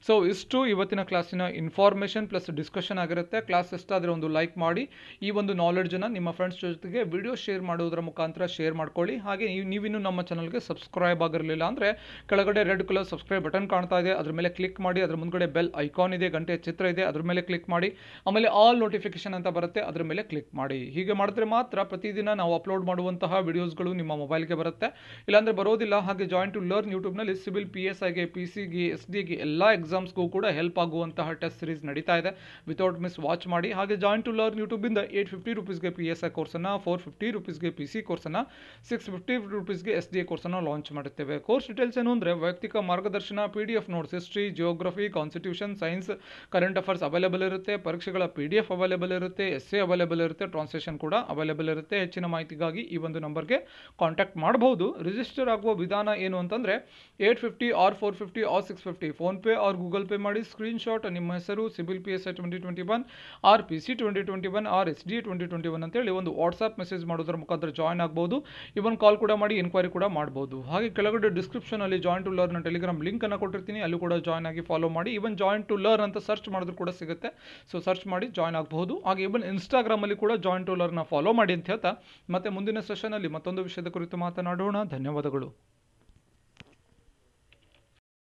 ಸೊ ಇಷ್ಟು ಇವತ್ತಿನ ಕ್ಲಾಸಿನ ಇನ್ಫಾರ್ಮೇಷನ್ ಪ್ಲಸ್ ಡಿಸ್ಕಷನ್ ಆಗಿರುತ್ತೆ. ಕ್ಲಾಸ್ ಎಷ್ಟಾದರೆ ಒಂದು ಲೈಕ್ ಮಾಡಿ. ಈ ಒಂದು ನಾಲೆಡ್ಜನ್ನು ನಿಮ್ಮ ಫ್ರೆಂಡ್ಸ್ ಜೊತೆಗೆ ವಿಡಿಯೋ ಶೇರ್ ಮಾಡೋದ್ರ ಮುಖಾಂತರ ಶೇರ್ ಮಾಡ್ಕೊಳ್ಳಿ. ಹಾಗೆ ನೀವಿನ್ನೂ ನಮ್ಮ ಚಾನಲ್ಗೆ ಸಬ್ಸ್ಕ್ರೈಬ್ ಆಗಿರಲಿಲ್ಲ ಅಂದರೆ ಕೆಳಗಡೆ ರೆಡ್ ಕಲರ್ ಸಬ್ಸ್ಕ್ರೈಬ್ ಬಟನ್ ಕಾಣ್ತಾ ಇದೆ, ಅದ್ರ ಮೇಲೆ ಕ್ಲಿಕ್ ಮಾಡಿ. ಅದ್ರ ಮುಂದ್ಗಡೆ ಬೆಲ್ ಐಕಾನ್ ಇದೆ, ಗಂಟೆಯ ಚಿತ್ರ ಇದೆ, ಅದ್ರ ಮೇಲೆ ಕ್ಲಿಕ್ ಮಾಡಿ. ಆಮೇಲೆ ಆಲ್ ನೋಟಿಫಿಕೇಷನ್ ಅಂತ ಬರುತ್ತೆ, ಅದ್ರ ಮೇಲೆ ಕ್ಲಿಕ್ ಮಾಡಿ. ಹೀಗೆ ಮಾಡಿದ್ರೆ ಮಾತ್ರ ಪ್ರತಿದಿನ ನಾವು ಅಪ್ಲೋಡ್ ಮಾಡುವಂತಹ ವಿಡಿಯೋಸ್ಗಳು ನಿಮ್ಮ ಮೊಬೈಲ್ಗೆ ಬರುತ್ತೆ, ಇಲ್ಲಾಂದರೆ ಬರೋದಿಲ್ಲ. ಹಾಗೆ ಜಾಯಿನ್ ಟು ಲರ್ನ್ ಯೂಟ್ಯೂಬ್ನಲ್ಲಿ ಸಿವಿಲ್, ಪಿ ಎಸ್ ಐಗೆ, ಪಿ ಸಿಗೆ, ಎಸ್ ಡಿಗೆ ಎಲ್ಲ ಎಕ್ಸಾಮ್ ಎಕ್ಸಾಮ್ಸ್ಗೂ ಕೂಡ ಹೆಲ್ಪ್ ಆಗುವಂತಹ ಟೆಸ್ಟ್ ಸೀರೀಸ್ ನಡೀತಾ ಇದೆ. ವಿತೌಟ್ ಮಿಸ್ ವಾಚ್ ಮಾಡಿ. ಹಾಗೆ ಜಾಯಿನ್ ಟು ಲರ್ನ್ ಯೂಟ್ಯೂಬಿಂದ ಏಟ್ ಫಿಫ್ಟಿ ರುಪೀಸ್ಗೆ ಪಿ ಎಸ್ ಐ ಕೋರ್ಸನ್ನು, ಫೋರ್ ಫಿಫ್ಟಿ ರುಪೀಸ್ಗೆ ಪಿ ಸಿ ಕೋರ್ಸನ್ನು, ಸಿಕ್ಸ್ ಫಿಫ್ಟಿ ರುಪೀಸ್ಗೆ ಎಸ್ ಡಿ ಎ ಕೋರ್ಸನ್ನು ಲಾಂಚ್ ಮಾಡುತ್ತೇವೆ. ಕೋರ್ಸ್ ಡೀಟೇಲ್ಸ್ ಏನು ಅಂದರೆ ವೈಯಕ್ತಿಕ ಮಾರ್ಗದರ್ಶನ, P D F notes, history, geography, constitution, science, current affairs available ಇರುತ್ತೆ. ಪರೀಕ್ಷೆಗಳ ಪಿ ಡಿ ಎಫ್ ಅವೈಲೇಬಲ್ ಇರುತ್ತೆ, ಎಸ್ ಎ ಅವೈಲೇಬಲ್ ಇರುತ್ತೆ, ಟ್ರಾನ್ಸ್ಲೇಷನ್ ಕೂಡ ಅವೈಲೇಬಲ್ ಇರುತ್ತೆ. ಹೆಚ್ಚಿನ ಮಾಹಿತಿಗಾಗಿ ಈ ಒಂದು ನಂಬರ್ಗೆ ಕಾಂಟ್ಯಾಕ್ಟ್ ಮಾಡಬಹುದು. ರಿಜಿಸ್ಟರ್ ಆಗುವ ವಿಧಾನ ಏನು ಅಂತಂದರೆ eight fifty or four fifty or six fifty PhonePe or Google Pay ಮಾಡಿ. ಸ್ಕ್ರೀನ್ಶಾಟ್ ನಿಮ್ಮ ಹೆಸರು, civil P S I twenty twenty one or P C twenty twenty one or S D twenty twenty one ಅಂತೇಳಿ ಒಂದು WhatsApp message ಮಾಡೋದ್ರ ಮುಖಾಂತರ join ಆಗ್ಬೋದು. ಇವನ್ ಕಾಲ್ ಕೂಡ ಮಾಡಿ ಎನ್ಕ್ವೈರಿ ಕೂಡ ಮಾಡ್ಬೋದು. ಹಾಗೆ ಕೆಳಗಡೆ ಡಿಸ್ಕ್ರಿಪ್ಷನಲ್ಲಿ ಜಾಯಿನ್ ಟು ಲರ್ನ್ ಟೆಲಿಗ್ರಾಮ್ ಲಿಂಕನ್ನು ಕೊಟ್ಟಿರ್ತೀನಿ, ಅಲ್ಲಿ ಕೂಡ ಜಾಯ್ನ್ ಆಗಿ ಫಾಲೋ ಮಾಡಿ. ಇವನ್ ಜಾಯಿನ್ ಟು ಲರ್ನ್ ಅಂತ ಸರ್ಚ್ ಮಾಡಿದ್ರು ಕೂಡ ಸಿಗುತ್ತೆ, ಸೊ ಸರ್ಚ್ ಮಾಡಿ ಜಾಯ್ನ್ ಆಗಬಹುದು. ಹಾಗೆ ಇವನ್ ಇನ್ಸ್ಟಾಗ್ರಾಮಲ್ಲಿ ಕೂಡ ಜಾಯಿನ್ ಟು ಲರ್ನ್ ಫಾಲೋ ಮಾಡಿ ಅಂತ ಹೇಳ್ತಾ ಮತ್ತೆ ಮುಂದಿನ ಸೆಷನಲ್ಲಿ ಮತ್ತೊಂದು ವಿಷಯದ ಕುರಿತು ಮಾತನಾಡೋಣ. ಧನ್ಯವಾದಗಳು.